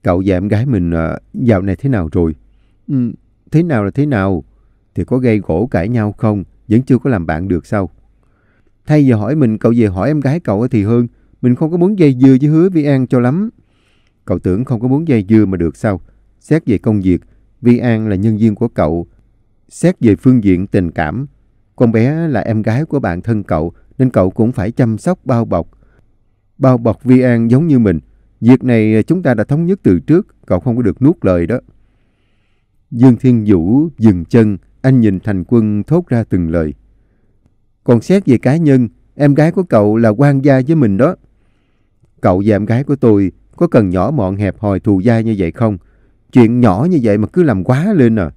Cậu và em gái mình dạo này thế nào rồi? Thế nào là thế nào? Thì có gây gổ cãi nhau không? Vẫn chưa có làm bạn được sao? Thay vì hỏi mình, cậu về hỏi em gái cậu thì hơn. Mình không có muốn dây dưa với Hứa Vi An cho lắm. Cậu tưởng không có muốn dây dưa mà được sao? Xét về công việc, Vi An là nhân viên của cậu. Xét về phương diện tình cảm, con bé là em gái của bạn thân cậu, nên cậu cũng phải chăm sóc bao bọc. Bao bọc Vi An giống như mình. Việc này chúng ta đã thống nhất từ trước, cậu không có được nuốt lời đó. Dương Thiên Vũ dừng chân, anh nhìn Thành Quân thốt ra từng lời. Còn xét về cá nhân, em gái của cậu là quan gia với mình đó. Cậu và em gái của tôi có cần nhỏ mọn hẹp hòi thù dai như vậy không? Chuyện nhỏ như vậy mà cứ làm quá lên à.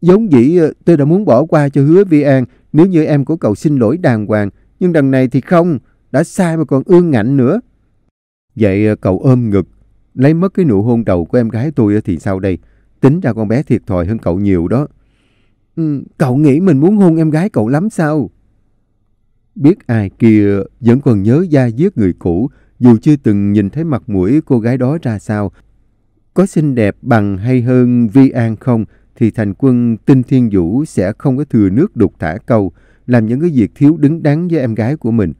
Giống dĩ tôi đã muốn bỏ qua cho Hứa Vi An nếu như em của cậu xin lỗi đàng hoàng. Nhưng đằng này thì không, đã sai mà còn ương ngạnh nữa. Vậy cậu ôm ngực, lấy mất cái nụ hôn đầu của em gái tôi thì sao đây? Tính ra con bé thiệt thòi hơn cậu nhiều đó. Cậu nghĩ mình muốn hôn em gái cậu lắm sao? Biết ai kia vẫn còn nhớ da diết người cũ, dù chưa từng nhìn thấy mặt mũi cô gái đó ra sao. Có xinh đẹp bằng hay hơn Vi An không thì Thành Quân tin Thiên Vũ sẽ không có thừa nước đục thả câu, làm những cái việc thiếu đứng đắn với em gái của mình.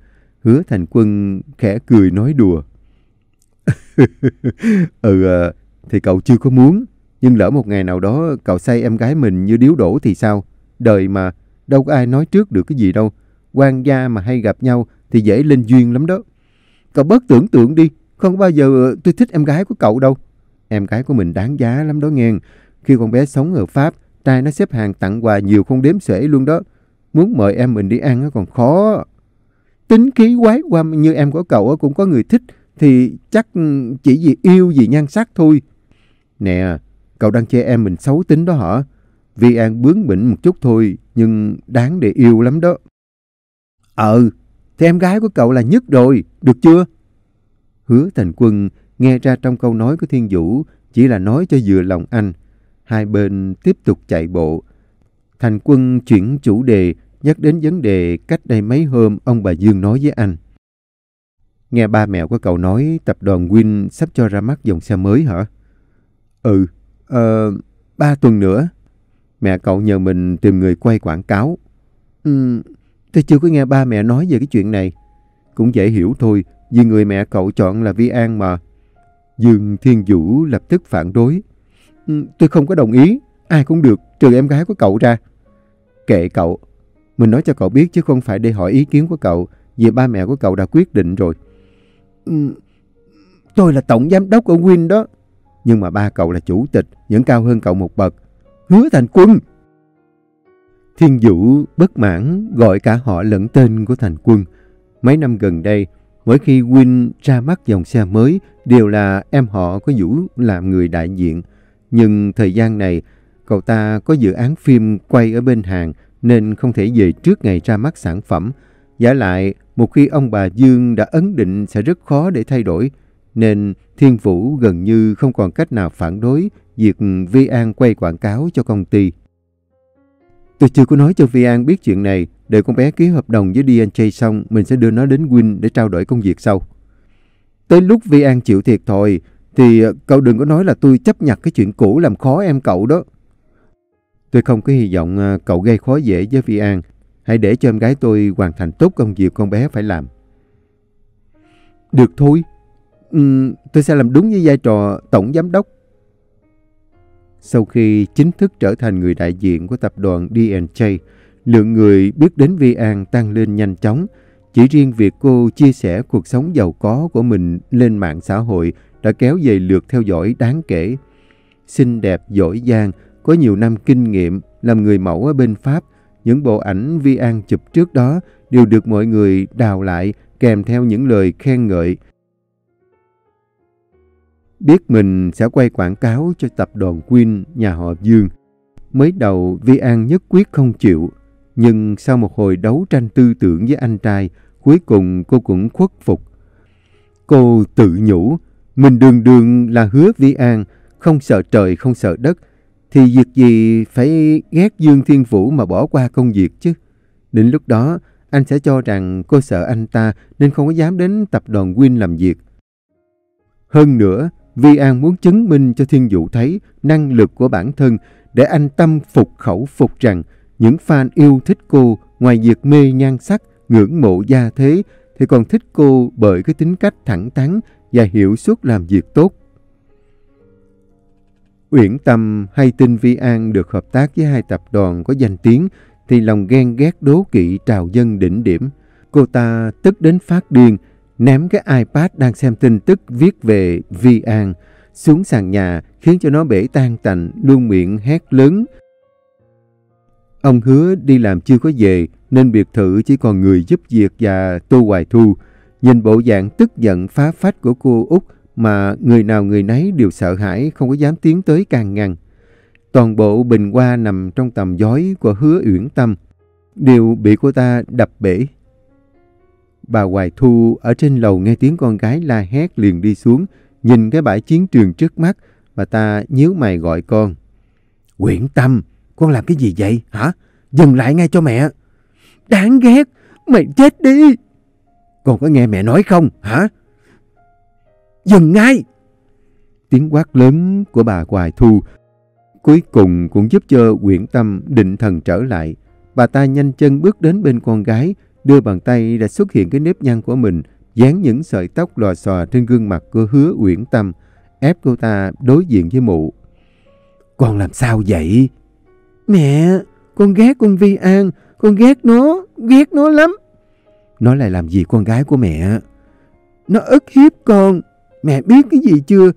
Hứa Thành Quân khẽ cười nói đùa. Thì cậu chưa có muốn. Nhưng lỡ một ngày nào đó cậu say em gái mình như điếu đổ thì sao? Đời mà, đâu có ai nói trước được cái gì đâu. Quan gia mà hay gặp nhau thì dễ lên duyên lắm đó. Cậu bớt tưởng tượng đi. Không bao giờ tôi thích em gái của cậu đâu. Em gái của mình đáng giá lắm đó nghe. Khi con bé sống ở Pháp, trai nó xếp hàng tặng quà nhiều không đếm xuể luôn đó. Muốn mời em mình đi ăn nó còn khó. Tính khí quái quăm như em của cậu cũng có người thích, thì chắc chỉ vì yêu vì nhan sắc thôi. Nè, cậu đang chê em mình xấu tính đó hả? Vi An bướng bỉnh một chút thôi, nhưng đáng để yêu lắm đó. Thì em gái của cậu là nhất rồi, được chưa? Hứa Thành Quân nghe ra trong câu nói của Thiên Vũ chỉ là nói cho vừa lòng anh. Hai bên tiếp tục chạy bộ. Thành Quân chuyển chủ đề, nhắc đến vấn đề cách đây mấy hôm ông bà Dương nói với anh. Nghe ba mẹ của cậu nói tập đoàn Win sắp cho ra mắt dòng xe mới hả? 3 tuần nữa. Mẹ cậu nhờ mình tìm người quay quảng cáo. Tôi chưa có nghe ba mẹ nói về cái chuyện này. Cũng dễ hiểu thôi, vì người mẹ cậu chọn là Vi An mà. Dương Thiên Vũ lập tức phản đối. Tôi không có đồng ý, ai cũng được, trừ em gái của cậu ra. Kệ cậu, mình nói cho cậu biết chứ không phải để hỏi ý kiến của cậu, vì ba mẹ của cậu đã quyết định rồi. Tôi là tổng giám đốc ở Win đó. Nhưng mà ba cậu là chủ tịch, vẫn cao hơn cậu một bậc. Hứa Thành Quân! Thiên Vũ bất mãn gọi cả họ lẫn tên của Thành Quân. Mấy năm gần đây, mỗi khi Win ra mắt dòng xe mới, đều là em họ của Vũ làm người đại diện. Nhưng thời gian này, cậu ta có dự án phim quay ở bên Hàn nên không thể về trước ngày ra mắt sản phẩm. Vả lại, một khi ông bà Dương đã ấn định sẽ rất khó để thay đổi, nên Thiên Vũ gần như không còn cách nào phản đối việc Vi An quay quảng cáo cho công ty. Tôi chưa có nói cho Vi An biết chuyện này, đợi con bé ký hợp đồng với DNJ xong, mình sẽ đưa nó đến Win để trao đổi công việc sau. Tới lúc Vi An chịu thiệt thòi, thì cậu đừng có nói là tôi chấp nhặt cái chuyện cũ làm khó em cậu đó. Tôi không có hy vọng cậu gây khó dễ với Vi An. Hãy để cho em gái tôi hoàn thành tốt công việc con bé phải làm. Được thôi. Tôi sẽ làm đúng với vai trò tổng giám đốc. Sau khi chính thức trở thành người đại diện của tập đoàn DNJ, lượng người biết đến Vi An tăng lên nhanh chóng. Chỉ riêng việc cô chia sẻ cuộc sống giàu có của mình lên mạng xã hội đã kéo về lượt theo dõi đáng kể. Xinh đẹp, giỏi giang, có nhiều năm kinh nghiệm, làm người mẫu ở bên Pháp. Những bộ ảnh Vi An chụp trước đó đều được mọi người đào lại kèm theo những lời khen ngợi. Biết mình sẽ quay quảng cáo cho tập đoàn Win nhà họ Dương. Mới đầu Vi An nhất quyết không chịu, nhưng sau một hồi đấu tranh tư tưởng với anh trai, cuối cùng cô cũng khuất phục. Cô tự nhủ, mình đường đường là Hứa Vi An, không sợ trời không sợ đất, thì việc gì phải ghét Dương Thiên Vũ mà bỏ qua công việc chứ. Đến lúc đó, anh sẽ cho rằng cô sợ anh ta nên không có dám đến tập đoàn Win làm việc. Hơn nữa, Vi An muốn chứng minh cho Thiên Vũ thấy năng lực của bản thân để anh tâm phục khẩu phục rằng những fan yêu thích cô ngoài việc mê nhan sắc, ngưỡng mộ gia thế thì còn thích cô bởi cái tính cách thẳng thắn và hiệu suất làm việc tốt. Uyển Tâm hay tin Vi An được hợp tác với hai tập đoàn có danh tiếng thì lòng ghen ghét đố kỵ trào dâng đỉnh điểm. Cô ta tức đến phát điên, ném cái iPad đang xem tin tức viết về Vi An xuống sàn nhà khiến cho nó bể tan tành, luôn miệng hét lớn. Ông Hứa đi làm chưa có về nên biệt thự chỉ còn người giúp việc và Tô Hoài Thu. Nhìn bộ dạng tức giận phá phách của cô Út mà người nào người nấy đều sợ hãi, không có dám tiến tới can ngăn. Toàn bộ bình hoa nằm trong tầm dói của Hứa Uyển Tâm đều bị cô ta đập bể. Bà Hoài Thu ở trên lầu nghe tiếng con gái la hét liền đi xuống, nhìn cái bãi chiến trường trước mắt, bà ta nhíu mày gọi con. Uyển Tâm, con làm cái gì vậy hả? Dừng lại ngay cho mẹ. Đáng ghét, mày chết đi. Con có nghe mẹ nói không hả? Dừng ngay. Tiếng quát lớn của bà Hoài Thu cuối cùng cũng giúp cho Uyển Tâm định thần trở lại. Bà ta nhanh chân bước đến bên con gái, đưa bàn tay đã xuất hiện cái nếp nhăn của mình, dán những sợi tóc lòa xòa trên gương mặt của Hứa Uyển Tâm, ép cô ta đối diện với mụ. Con làm sao vậy? Mẹ, con ghét con Vi An, con ghét nó lắm. Nó lại làm gì con gái của mẹ? Nó ức hiếp con, mẹ biết cái gì chưa?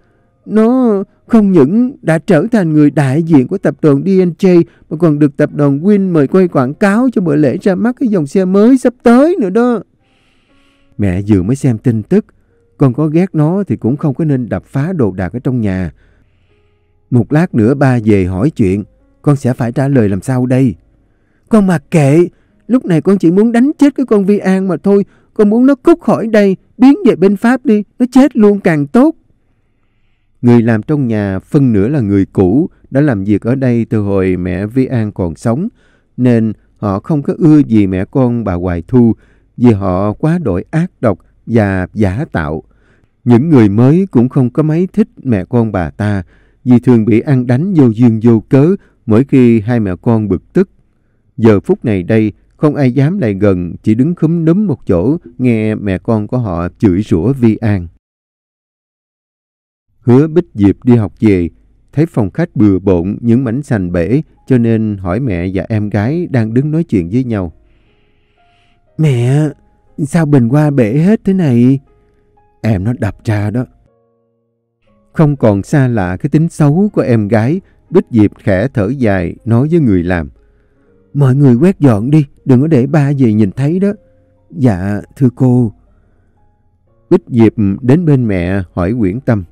Nó không những đã trở thành người đại diện của tập đoàn DNJ mà còn được tập đoàn Win mời quay quảng cáo cho bữa lễ ra mắt cái dòng xe mới sắp tới nữa đó. Mẹ vừa mới xem tin tức, con có ghét nó thì cũng không có nên đập phá đồ đạc ở trong nhà. Một lát nữa ba về hỏi chuyện, con sẽ phải trả lời làm sao đây? Con mặc kệ, lúc này con chỉ muốn đánh chết cái con Vi An mà thôi. Con muốn nó cút khỏi đây, biến về bên Pháp đi, nó chết luôn càng tốt. Người làm trong nhà phân nửa là người cũ, đã làm việc ở đây từ hồi mẹ Vi An còn sống, nên họ không có ưa gì mẹ con bà Hoài Thu, vì họ quá đổi ác độc và giả tạo. Những người mới cũng không có mấy thích mẹ con bà ta, vì thường bị ăn đánh vô duyên vô cớ mỗi khi hai mẹ con bực tức. Giờ phút này đây, không ai dám lại gần, chỉ đứng khúm núm một chỗ nghe mẹ con của họ chửi rủa Vi An. Hứa Bích Diệp đi học về, thấy phòng khách bừa bộn những mảnh sành bể, cho nên hỏi mẹ và em gái đang đứng nói chuyện với nhau. Mẹ, sao bình qua bể hết thế này? Em nó đập ra đó. Không còn xa lạ cái tính xấu của em gái, Bích Diệp khẽ thở dài nói với người làm. Mọi người quét dọn đi, đừng có để ba về nhìn thấy đó. Dạ, thưa cô. Bích Diệp đến bên mẹ hỏi Uyển Tâm.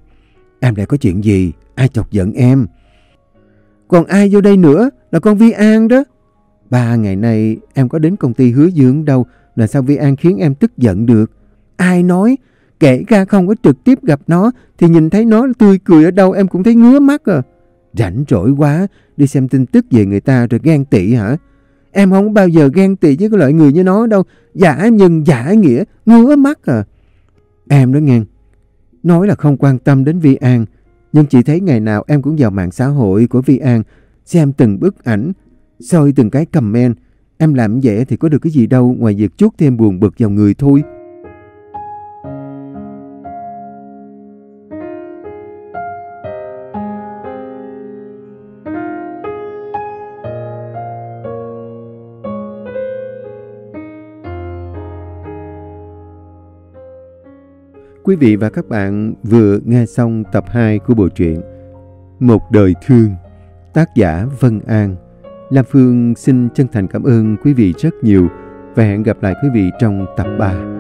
Em lại có chuyện gì? Ai chọc giận em? Còn ai vô đây nữa? Là con Vi An đó. 3 ngày nay em có đến công ty Hứa Dương đâu, là sao Vi An khiến em tức giận được? Ai nói? Kể ra không có trực tiếp gặp nó, thì nhìn thấy nó tươi cười ở đâu em cũng thấy ngứa mắt à. Rảnh rỗi quá, đi xem tin tức về người ta rồi ghen tị hả? Em không bao giờ ghen tị với cái loại người như nó đâu. Giả nhân giả nghĩa, ngứa mắt à. Em đó nghe, nói là không quan tâm đến Vi An, nhưng chị thấy ngày nào em cũng vào mạng xã hội của Vi An, xem từng bức ảnh, soi từng cái comment. Em làm vậy thì có được cái gì đâu, ngoài việc chút thêm buồn bực vào người thôi. Quý vị và các bạn vừa nghe xong tập 2 của bộ truyện Một đời thương, tác giả Vân An. Lam Phương xin chân thành cảm ơn quý vị rất nhiều và hẹn gặp lại quý vị trong tập 3.